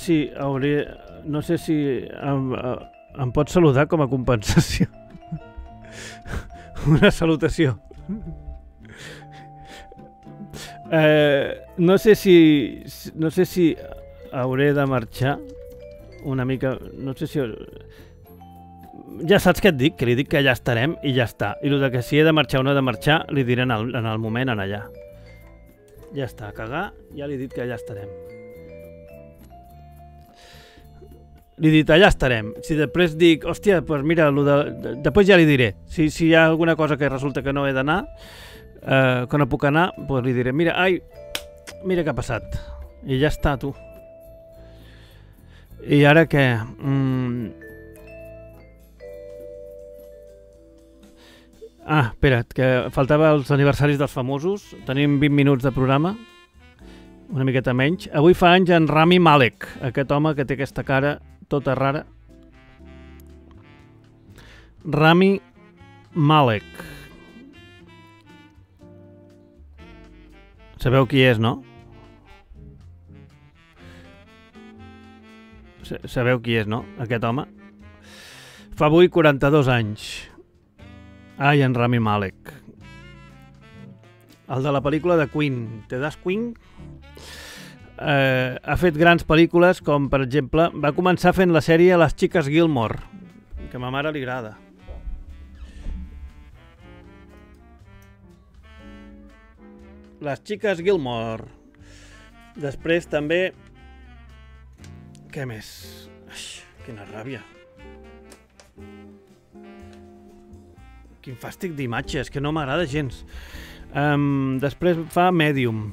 si em pots saludar com a compensació. Una salutació. No sé si hauré de marxar una mica... No sé si... Ja saps què et dic, que li dic que allà estarem i ja està. I el que si he de marxar o no he de marxar li diré en el moment en allà. Ja està, a cagar, ja li he dit que allà estarem. Li he dit, allà estarem. Si després dic, hòstia, doncs mira, després ja li diré. Si hi ha alguna cosa que resulta que no he d'anar, que no puc anar, doncs li diré, mira, ai, mira què ha passat. I ja està, tu. I ara què? Ah, espera't, que faltava els aniversaris dels famosos. Tenim 20 minuts de programa. Una miqueta menys. Avui fa anys en Rami Malek, aquest home que té aquesta cara tota rara. Rami Malek. Sabeu qui és, no? Sabeu qui és, no? Aquest home. Fa avui 42 anys. Ai, en Rami Malek. el de la pel·lícula de Queen. Te das Queen? Ha fet grans pel·lícules com, per exemple, va començar fent la sèrie Les xiques Gilmore, que a ma mare li agrada. Les xiques Gilmore. Després també... Què més? Ai, quina ràbia. Quin fàstic d'imatges, que no m'agrada gens. Després fa Medium.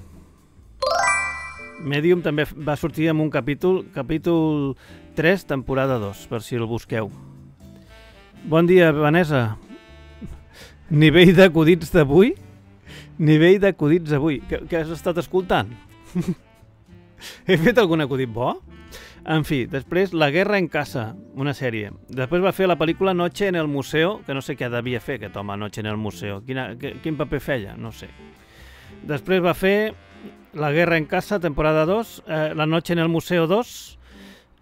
Medium també va sortir en un capítol, capítol 3, temporada 2, per si el busqueu. Bon dia, Vanessa. Nivell d'acudits d'avui? Nivell d'acudits avui. Què has estat escoltant? He fet algun acudit bo? En fi, després La guerra en casa, una sèrie. Després va fer la pel·lícula Noche en el museo, que no sé què devia fer aquest home, Noche en el museo. Quin paper feia? No sé. Després va fer La guerra en casa, temporada 2, La noche en el museo 2,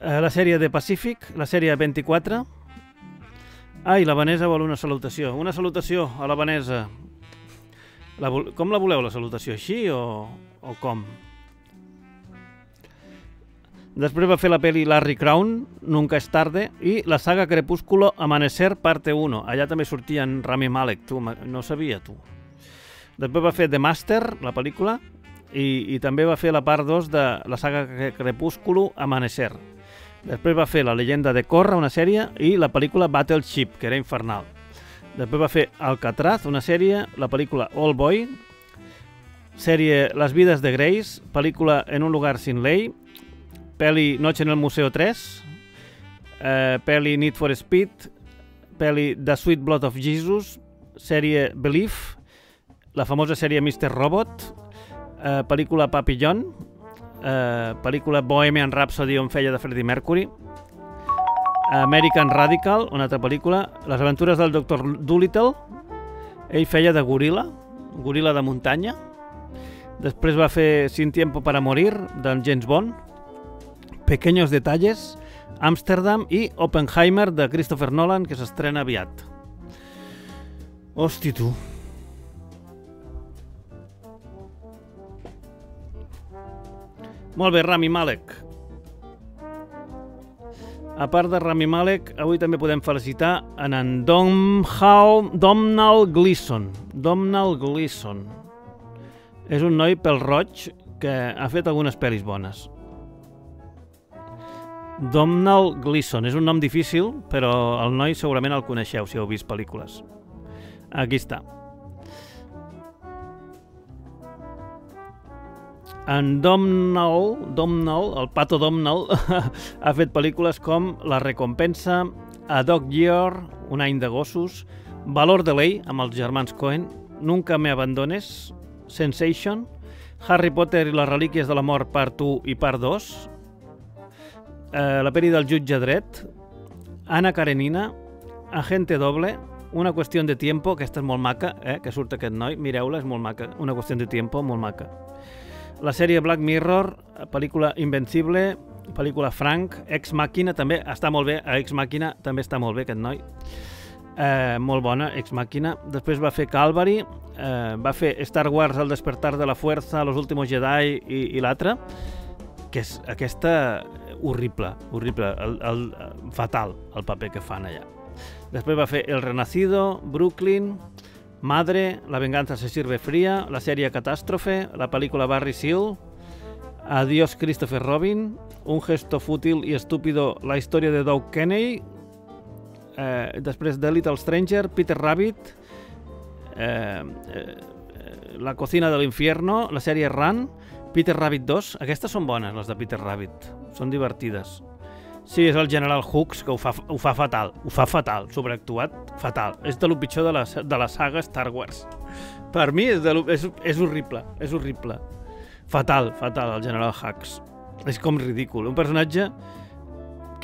la sèrie de Pacific, la sèrie 24. Ah, i la Vanessa vol una salutació. Una salutació a la Vanessa. Com la voleu, la salutació? Així o com? Després va fer la pel·li Larry Crown, Nunca es tarde, i la saga Crepúsculo Amanecer parte 1. Allà també sortia en Rami Malek, tu, no sabia tu. Després va fer The Master, la pel·lícula, i també va fer la part 2 de la saga Crepúsculo Amanecer. Després va fer La llegenda de Korra, una sèrie, i la pel·lícula Battleship, que era infernal. Després va fer Alcatraz, una sèrie, la pel·lícula All Boy, sèrie Les vides de Grace, pel·lícula En un lugar sin ley, pel·li Noche en el museo 3, pel·li Need for Speed, pel·li The Sweet Blood of Jesus, sèrie Belief, la famosa sèrie Mr. Robot, pel·lícula Papillon, pel·lícula Bohemian Rhapsody on feia de Freddie Mercury, American Radical, una altra pel·lícula, Les aventures del Dr. Dolittle, ell feia de goril·la, goril·la de muntanya. Després va fer Sin tiempo para morir, d'en James Bond, Pequeños detalles, Amsterdam i Oppenheimer, de Christopher Nolan, que s'estrena aviat. Hosti, tu. Molt bé, Rami Malek. A part de Rami Malek, avui també podem felicitar en Domhnall Gleeson. Domhnall Gleeson. És un noi pel roig que ha fet algunes pel·lis bones. Domhnall Gleeson. És un nom difícil, però el noi segurament el coneixeu si heu vist pel·lícules. Aquí està. En Domhnall, el Pato Domhnall, ha fet pel·lícules com La recompensa, A Dog Year, Un any de gossos, Valor de ley, amb els germans Coen, Nunca me abandones, Sensation, Harry Potter i les relíquies de la mort part 1 i part 2, La peli del jutge dret, Anna Karenina, Agente doble, Una qüestió de tiempo, aquesta és molt maca, que surt aquest noi, mireu-la, és molt maca, Una qüestió de tiempo, molt maca. La sèrie Black Mirror, pel·lícula Invencible, pel·lícula Frank, Ex Machina també està molt bé, Ex Machina també està molt bé aquest noi, molt bona Ex Machina. Després va fer Calvary, va fer Star Wars El despertar de la fuerza, Los últimos Jedi i l'altra, que és aquesta horrible, horrible, fatal el paper que fan allà. Després va fer El renacido, Brooklyn, Madre, La venganza se sirve fría, la sèrie Catástrofe, la pel·lícula Barry Seal, Adiós Christopher Robin, Un gesto fútil y estúpido, la història de Doug Kenney, després de Little Stranger, Peter Rabbit, La cocina de l'infierno, la sèrie Run, Peter Rabbit 2, aquestes són bones, les de Peter Rabbit, són divertides. Sí, és el general Hux, que ho fa fatal, sobreactuat, fatal. És de lo pitjor de la saga Star Wars. Per mi és horrible, és horrible. Fatal, fatal, el general Hux. És com ridícul. Un personatge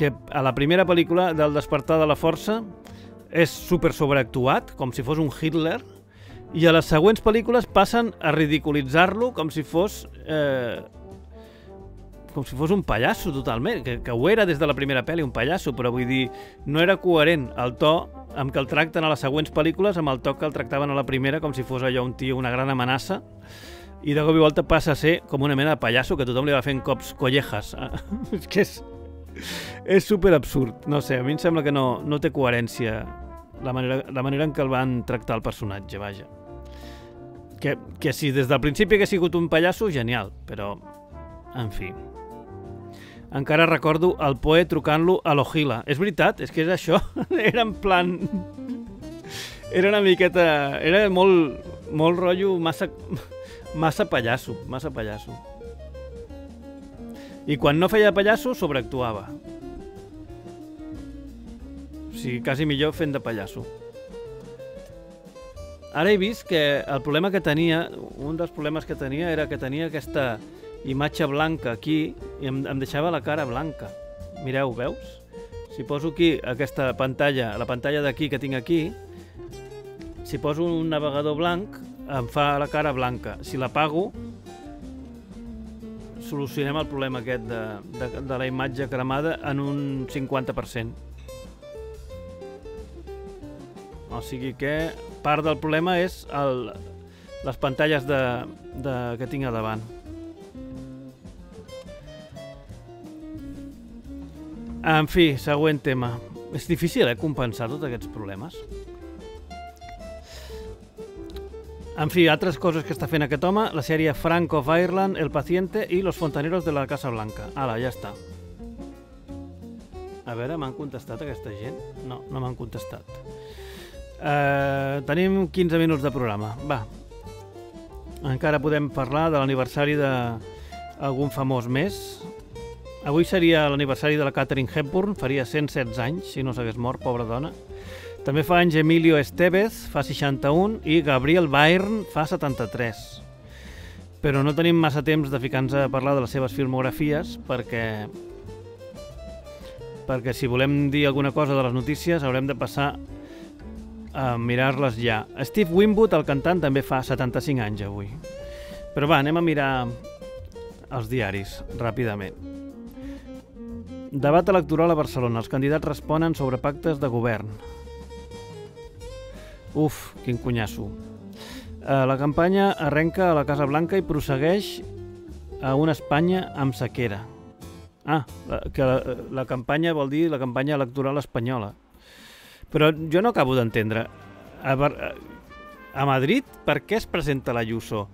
que a la primera pel·lícula del Despertar de la Força és super sobreactuat, com si fos un Hitler, i a les següents pel·lícules passen a ridiculitzar-lo com si fos... com si fos un pallasso totalment, que ho era des de la primera pel·li, un pallasso, però vull dir, no era coherent el to amb què el tracten a les següents pel·lícules amb el toc que el tractaven a la primera, com si fos allò un tio, una gran amenaça, i de cop i volta passa a ser com una mena de pallasso que tothom li va fent cops collejas. És que és superabsurd. No sé, a mi em sembla que no té coherència la manera en què el van tractar el personatge, vaja. Que si des del principi hagués sigut un pallasso, genial, però... en fi... Encara recordo el Poe trucant-lo a l'Ojila. És veritat, és que és això. Era en plan... Era una miqueta... Era molt rotllo massa pallasso. I quan no feia de pallasso, sobreactuava. O sigui, quasi millor fent de pallasso. Ara he vist que el problema que tenia... Un dels problemes que tenia era que tenia aquesta... imatge blanca aquí i em deixava la cara blanca. Mireu, veus? Si poso aquí aquesta pantalla, la pantalla d'aquí que tinc aquí, si poso un navegador blanc em fa la cara blanca. Si l'apago solucionem el problema aquest de la imatge cremada en un 50%. O sigui que part del problema és les pantalles que tinc a davant. En fi, següent tema. És difícil, compensar tots aquests problemes. En fi, altres coses que està fent aquest home, la sèrie Frank of Ireland, El Paciente i Los Fontaneros de la Casa Blanca. Ala, ja està. A veure, m'han contestat aquesta gent? No, no m'han contestat. Tenim 15 minuts de programa, va. Encara podem parlar de l'aniversari d'algun famós més. Avui seria l'aniversari de la Katharine Hepburn, faria 116 anys, si no s'hagués mort, pobra dona. També fa anys Emilio Estevez, fa 61, i Gabriel Byrne fa 73. Però no tenim massa temps de ficar-nos a parlar de les seves filmografies, perquè si volem dir alguna cosa de les notícies haurem de passar a mirar-les ja. Steve Winwood, el cantant, també fa 75 anys avui. Però va, anem a mirar els diaris, ràpidament. Debat electoral a Barcelona. Els candidats responen sobre pactes de govern. Uf, quin cunyasso. La campanya arrenca a la Casa Blanca i prossegueix a una Espanya amb sequera. Ah, que la campanya vol dir la campanya electoral espanyola. Però jo no acabo d'entendre. A Madrid, per què es presenta l'Ayuso?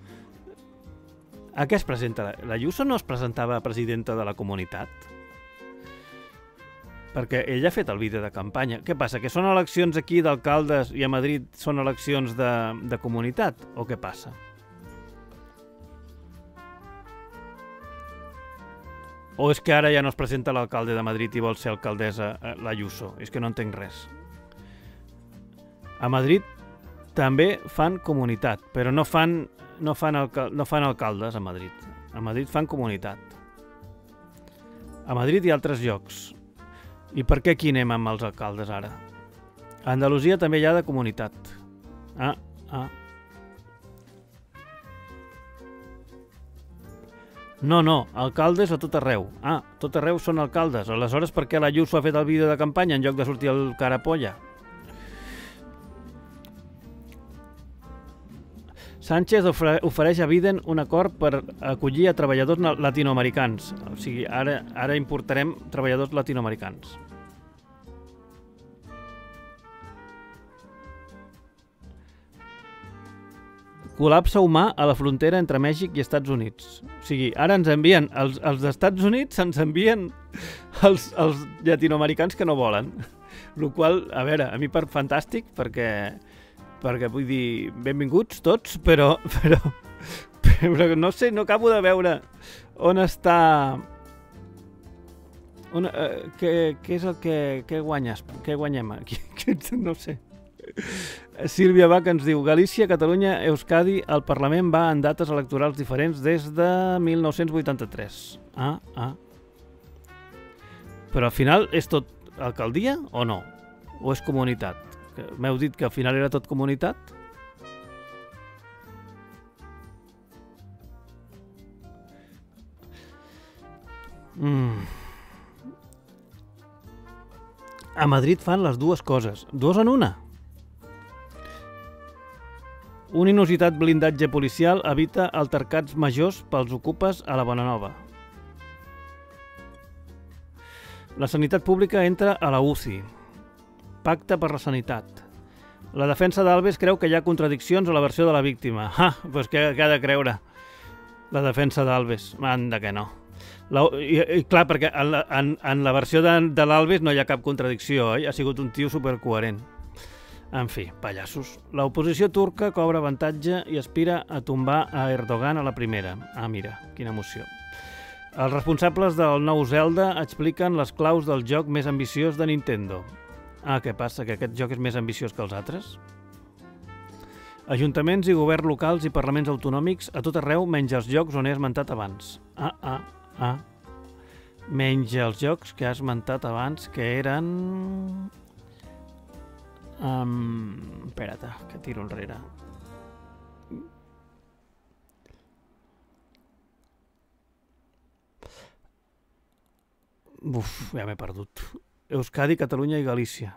A què es presenta? L'Ayuso no es presentava presidenta de la Comunitat? Perquè ell ha fet el vídeo de campanya. Què passa, que són eleccions aquí d'alcaldes i a Madrid són eleccions de comunitat? O què passa? O és que ara ja no es presenta l'alcalde de Madrid i vol ser alcaldessa l'Ayuso? És que no entenc res. A Madrid també fan comunitat, però no fan alcaldes a Madrid. A Madrid fan comunitat. A Madrid i altres llocs. I per què aquí anem amb els alcaldes ara? A Andalusia també hi ha de comunitat. No, alcaldes a tot arreu. Tot arreu són alcaldes. Aleshores, per què l'Ayuso ha fet el vídeo de campanya en lloc de sortir el carapolla? Sánchez ofereix a Biden un acord per acollir a treballadors latinoamericans. O sigui, ara importarem treballadors latinoamericans. Col·lapse humà a la frontera entre Mèxic i Estats Units. O sigui, ara ens envien... Els Estats Units ens envien els latinoamericans que no volen. El qual, a veure, a mi per fantàstic, perquè... vull dir, benvinguts tots, però no sé, no acabo de veure on està, què és el que guanyem aquí, no sé. Sílvia Bach ens diu: Galícia, Catalunya, Euskadi, el Parlament va en dates electorals diferents des de 1983. Però al final és tot alcaldia o no? O és comunitat? M'heu dit que al final era tot comunitat? A Madrid fan les dues coses, dues en una. Un inusitat blindatge policial evita altercats majors pels ocupes a la Bonanova. La sanitat pública entra a la UCI. Pacte per la sanitat. La defensa d'Alves creu que hi ha contradiccions a la versió de la víctima. Ah, doncs què ha de creure? La defensa d'Alves. Anda que no. I clar, perquè en la versió de l'Alves no hi ha cap contradicció, oi? Ha sigut un tio supercoherent. En fi, pallassos. L'oposició turca cobra avantatge i aspira a tombar a Erdogan a la primera. Ah, mira, quina emoció. Els responsables del nou Zelda expliquen les claus del joc més ambiciós de Nintendo. Ah, què passa? Que aquest joc és més ambiciós que els altres? Ajuntaments i governs locals i parlaments autonòmics a tot arreu menys els llocs on he esmentat abans. Menys els jocs que ha esmentat abans, que eren... Espera't, que tiro enrere. Uf, ja m'he perdut. Euskadi, Catalunya i Galícia.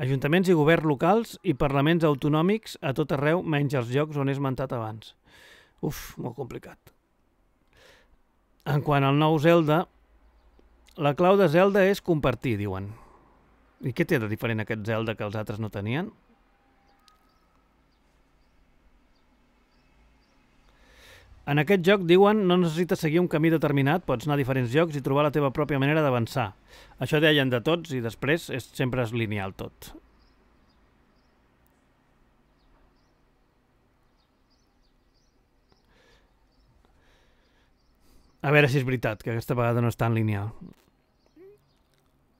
Ajuntaments i governs locals i parlaments autonòmics a tot arreu menys els llocs on he esmentat abans. Uf, molt complicat. En quant al nou Zelda, la clau de Zelda és compartir, diuen. I què té de diferent aquest Zelda que els altres no tenien? En aquest joc, diuen, no necessites seguir un camí determinat, pots anar a diferents llocs i trobar la teva pròpia manera d'avançar. Això deien de tots i després sempre és lineal tot. A veure si és veritat, que aquesta vegada no és tan lineal.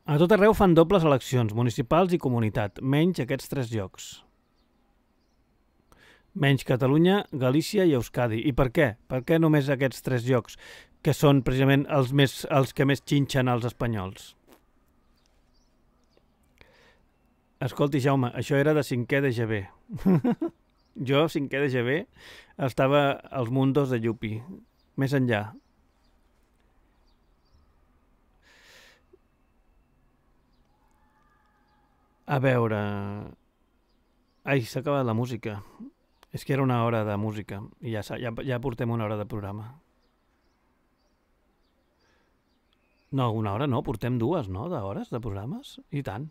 A tot arreu fan dobles eleccions, municipals i comunitat, menys aquests tres llocs. Menys Catalunya, Galícia i Euskadi. I per què? Per què només aquests tres llocs, que són precisament els que més xinxen els espanyols? Escolti, Jaume, això era de 5è de GB. Jo, 5è de GB, estava als mundos de Yupi. Més enllà. A veure... Ai, s'ha acabat la música. És que era una hora de música. I ja portem una hora de programa. No, una hora no. Portem dues, no? D'hores de programes? I tant.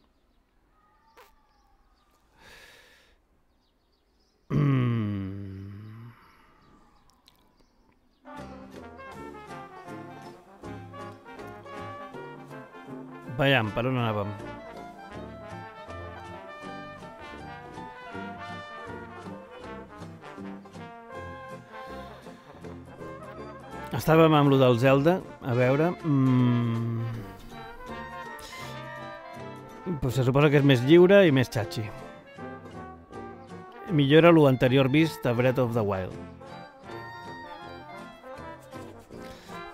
Veiem, per on anàvem? Estàvem amb lo del Zelda, a veure... Se suposa que és més lliure i més xatxi. Millora lo anterior vist a Breath of the Wild.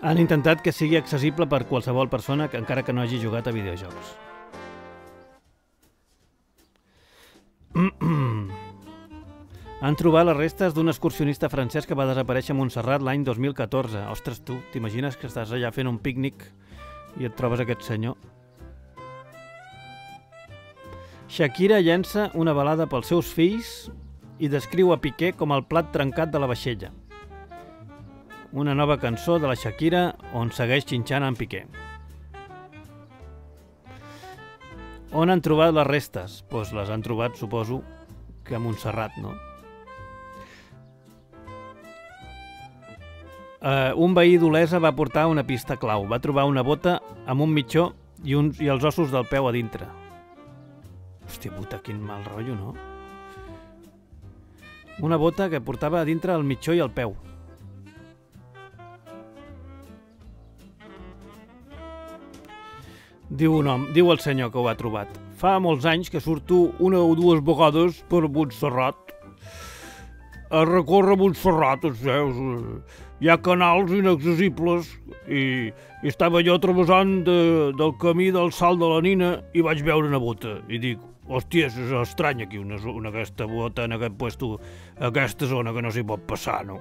Han intentat que sigui accessible per qualsevol persona que encara que no hagi jugat a videojocs. Han trobat les restes d'un excursionista francès que va desaparèixer a Montserrat l'any 2014. Ostres, tu, t'imagines que estàs allà fent un pícnic i et trobes aquest senyor? Shakira llença una balada pels seus fills i descriu a Piqué com el plat trencat de la vaixella. Una nova cançó de la Shakira on segueix xinxant en Piqué. On han trobat les restes? Doncs les han trobat, suposo, que a Montserrat, no? Un veí d'Olesa va portar una pista clau. Va trobar una bota amb un mitjó i els ossos del peu a dintre. Hòstia puta, quin mal rotllo, no? Una bota que portava a dintre el mitjó i el peu. Diu el senyor que ho ha trobat. Fa molts anys que surto una o dues vegades per Montserrat. A recórrer Montserrat, hi ha canals inaccessibles i estava jo travessant del camí del Salt de la Nina i vaig veure una bota i dic, hòstia, és estrany aquí aquesta bota en aquesta zona que no s'hi pot passar, no?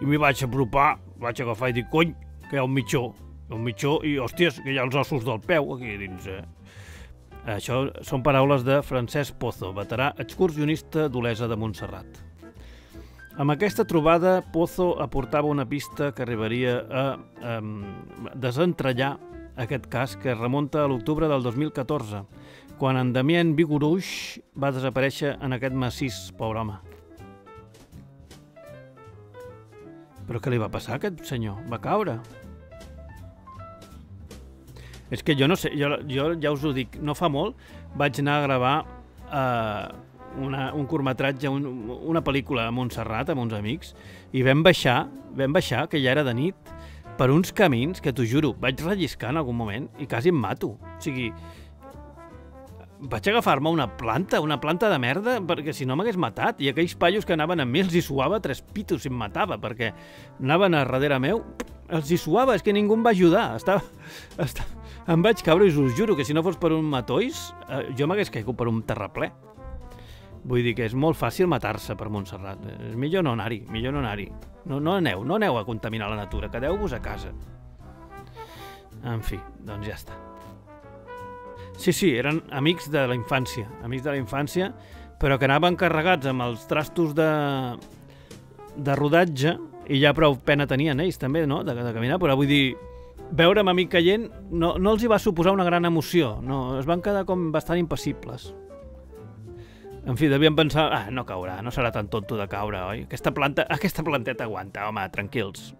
I m'hi vaig apropar, vaig agafar i dic, cony, que hi ha un mitjó El mitjó i, hòsties, que hi ha els ossos del peu aquí dins, eh? Això són paraules de Francesc Pozo, veterà excursionista d'Olesa de Montserrat. Amb aquesta trobada, Pozo aportava una pista que arribaria a desentrellar aquest cas que es remunta a l'octubre del 2014, quan en Damien Vigoruix va desaparèixer en aquest massís, pobre home. Però què li va passar a aquest senyor? Va caure? És que jo no sé, jo ja us ho dic, no fa molt vaig anar a gravar un curtmetratge, una pel·lícula a Montserrat amb uns amics i vam baixar, que ja era de nit, per uns camins que t'ho juro, vaig relliscar en algun moment i quasi em mato. O sigui, vaig agafar-me una planta de merda, perquè si no m'hagués matat. I aquells paios que anaven amb mi els hi suava tres pitos i em matava, perquè anaven a darrere meu, els hi suava, és que ningú em va ajudar. Em vaig caure i us juro que si no fos per un matolls, jo m'hagués caigut per un terraplè. Vull dir que és molt fàcil matar-se per Montserrat. És millor no anar-hi, millor no anar-hi. No aneu a contaminar la natura, quedeu-vos a casa. En fi, doncs ja està. Sí, eren amics de la infància, però que anaven carregats amb els trastos de rodatge i ja prou pena tenien ells també, no?, de caminar, però vull dir, veure'm a mi caient no els hi va suposar una gran emoció, no, es van quedar com bastant impassibles. En fi, devien pensar, no caurà, no serà tan tonto de caure, oi? Aquesta planteta aguanta, home, tranquils.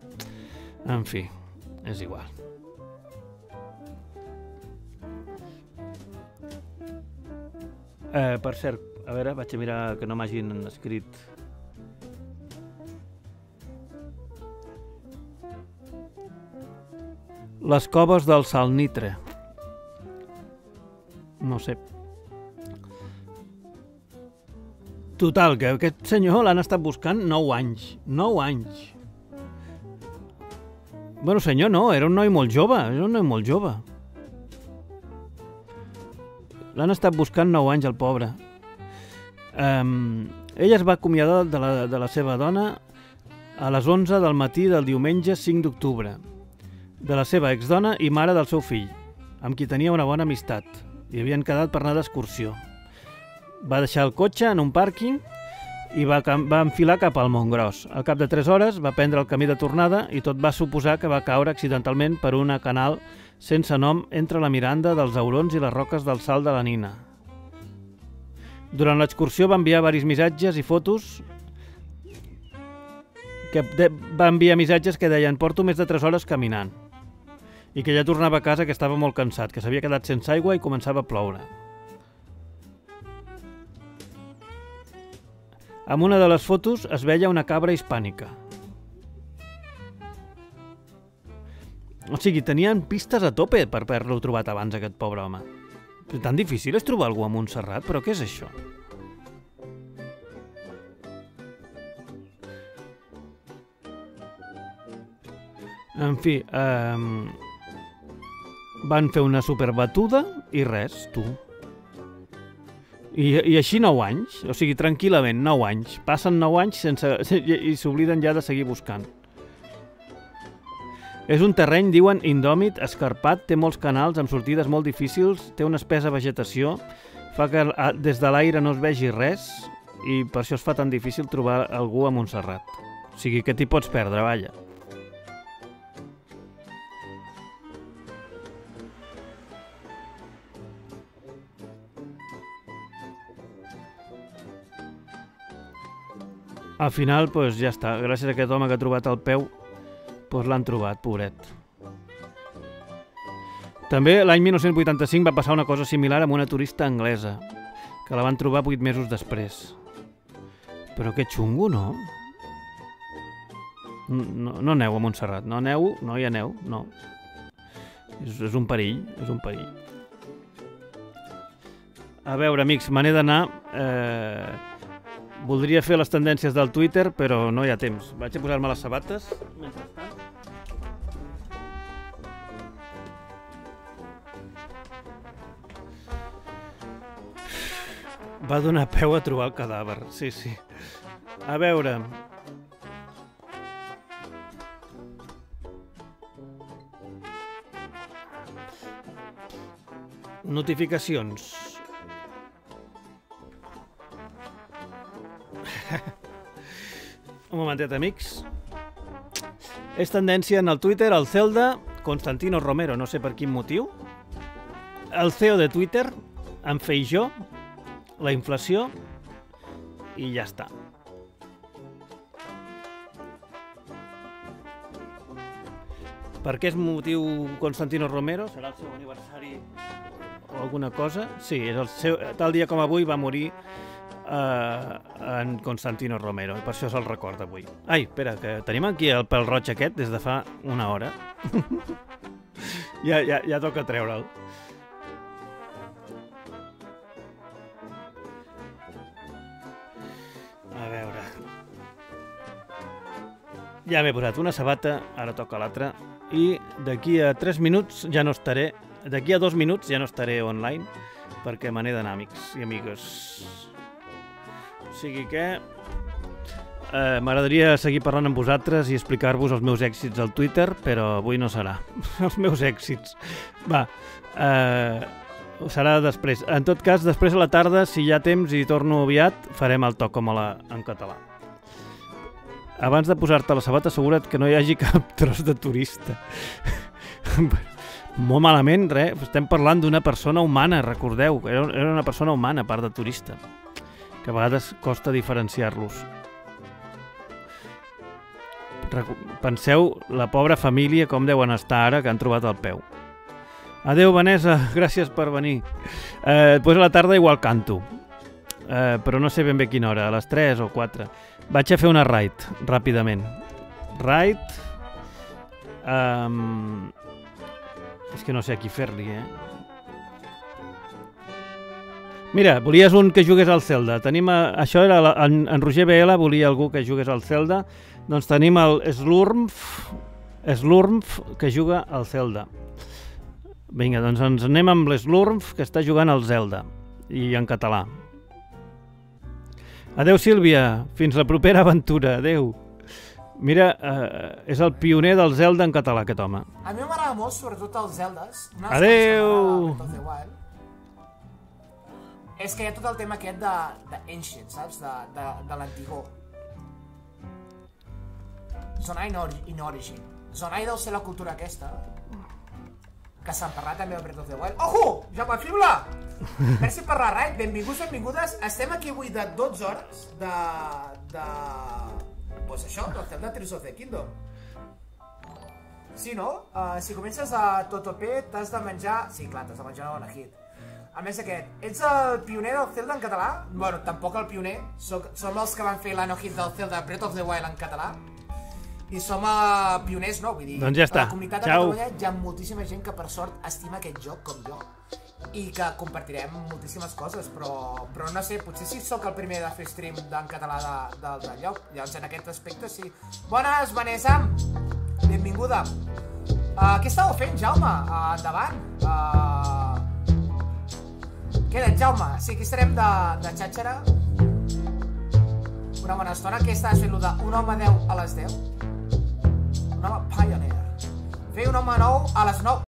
En fi, és igual. Per cert, a veure, vaig a mirar que no m'hagin escrit... Les coves del salnitre. No sé. Total, que aquest senyor l'han estat buscant 9 anys. 9 anys. Bueno, senyor, no, era un noi molt jove. L'han estat buscant 9 anys, el pobre. Ell es va acomiadar de la seva dona a les 11 del matí del diumenge 5 d'octubre. De la seva exdona i mare del seu fill, amb qui tenia una bona amistat, i havien quedat per anar d'excursió. Va deixar el cotxe en un pàrquing i va enfilar cap al Montgròs. Al cap de 3 hores va prendre el camí de tornada i tot va suposar que va caure accidentalment per una canal sense nom entre la Miranda dels Aurons i les roques del Salt de la Nina. Durant l'excursió va enviar varis missatges i fotos que deien «Porto més de 3 hores caminant». I que ja tornava a casa, que estava molt cansat, que s'havia quedat sense aigua i començava a ploure. En una de les fotos es veia una cabra hispànica. O sigui, tenien pistes a tope per haver-lo trobat abans, aquest pobre home. Tan difícil és trobar algú a Montserrat, però què és això? En fi, van fer una superbatuda i res, tu. I així 9 anys, o sigui, tranquil·lament, 9 anys. Passen 9 anys i s'obliden ja de seguir buscant. És un terreny, diuen, indòmit, escarpat, té molts canals amb sortides molt difícils, té una espessa vegetació, fa que des de l'aire no es vegi res i per això es fa tan difícil trobar algú a Montserrat. O sigui, que t'hi pots perdre, vaja. Al final, doncs ja està. Gràcies a aquest home que ha trobat el peu, doncs l'han trobat, pobret. També l'any 1985 va passar una cosa similar amb una turista anglesa, que la van trobar 8 mesos després. Però que xungo, no? No aneu a Montserrat, no hi aneu, no. És un perill, és un perill. A veure, amics, me n'he d'anar... Voldria fer les tendències del Twitter, però no hi ha temps. Vaig a posar-me les sabates. Va donar peu a trobar el cadàver, sí. A veure... Notificacions. Un momentet, amics. És tendència en el Twitter, el Zelda, Constantino Romero, no sé per quin motiu, el CEO de Twitter, en Feijó, la inflació, i ja està. Per què és motiu Constantino Romero? Serà el seu aniversari o alguna cosa? Sí, és el seu... tal dia com avui va morir en Constantino Romero, per això se'l recorda avui. Ai, espera, que tenim aquí el pèl roig aquest des de fa una hora. Ja toca treure'l. A veure... Ja m'he posat una sabata, ara toca l'altra, i d'aquí a 3 minuts ja no estaré... D'aquí a 2 minuts ja no estaré online, perquè me n'he d'anar, amics i amigues. O sigui que... m'agradaria seguir parlant amb vosaltres i explicar-vos els meus èxits al Twitter, però avui no serà. Els meus èxits. Va, serà després. En tot cas, després a la tarda, si hi ha temps i torno aviat, farem el toc en català. Abans de posar-te la sabata, assegura't que no hi hagi cap tros de turista. Molt malament, res. Estem parlant d'una persona humana, recordeu. Era una persona humana, a part de turista. Que a vegades costa diferenciar-los. Penseu la pobra família com deuen estar ara, que han trobat el peu. Adéu, Vanessa, gràcies per venir. Després a la tarda igual canto. Però no sé ben bé quina hora, a les 3 o 4. Vaig a fer una raid, ràpidament. Raid... És que no sé a qui fer-li, eh? Mira, volies un que jugués al Zelda. Tenim... Això era... En Roger BL volia algú que jugués al Zelda. Doncs tenim el Slurmf, que juga al Zelda. Vinga, doncs ens anem amb l'Slurmf, que està jugant al Zelda. I en català. Adéu, Sílvia. Fins la propera aventura. Adéu. Mira, és el pioner del Zelda en català, aquest home. A mi m'agrada molt, sobretot els Zeldes. Adéu! És que hi ha tot el tema aquest d'ancient, saps? De l'antigó. Zonai in origin. Zonai deu ser la cultura aquesta. Que se'n parla també a Breath of the Wild. Ojo! Jau Fibla! Merci per la raid. Benvinguts, benvingudes. Estem aquí avui de 12 hores de... Doncs això, del Zelda Tears of the Kingdom. Sí, no? Si comences a Totopé, t'has de menjar... Sí, clar, t'has de menjar una bona hit. A més aquest, ets el pioner del Zelda en català? Bueno, tampoc el pioner. Som els que van fer la no-hit del Zelda Breath of the Wild en català. I som pioners, no? Vull dir, a la comunitat de Catalunya hi ha moltíssima gent que per sort estima aquest joc com jo i que compartirem moltíssimes coses, però no sé, potser sí sóc el primer de fer stream en català del lloc, llavors en aquest aspecte sí. Bones, Vanessa! Benvinguda! Què estàveu fent, Jaume? Endavant! Queda't, Jaume! Sí, aquí estarem de xàtxera una bona estona. Què estàs fent-lo d'un home 10 a les 10? Un home pioneer. Fer un home nou a les 9.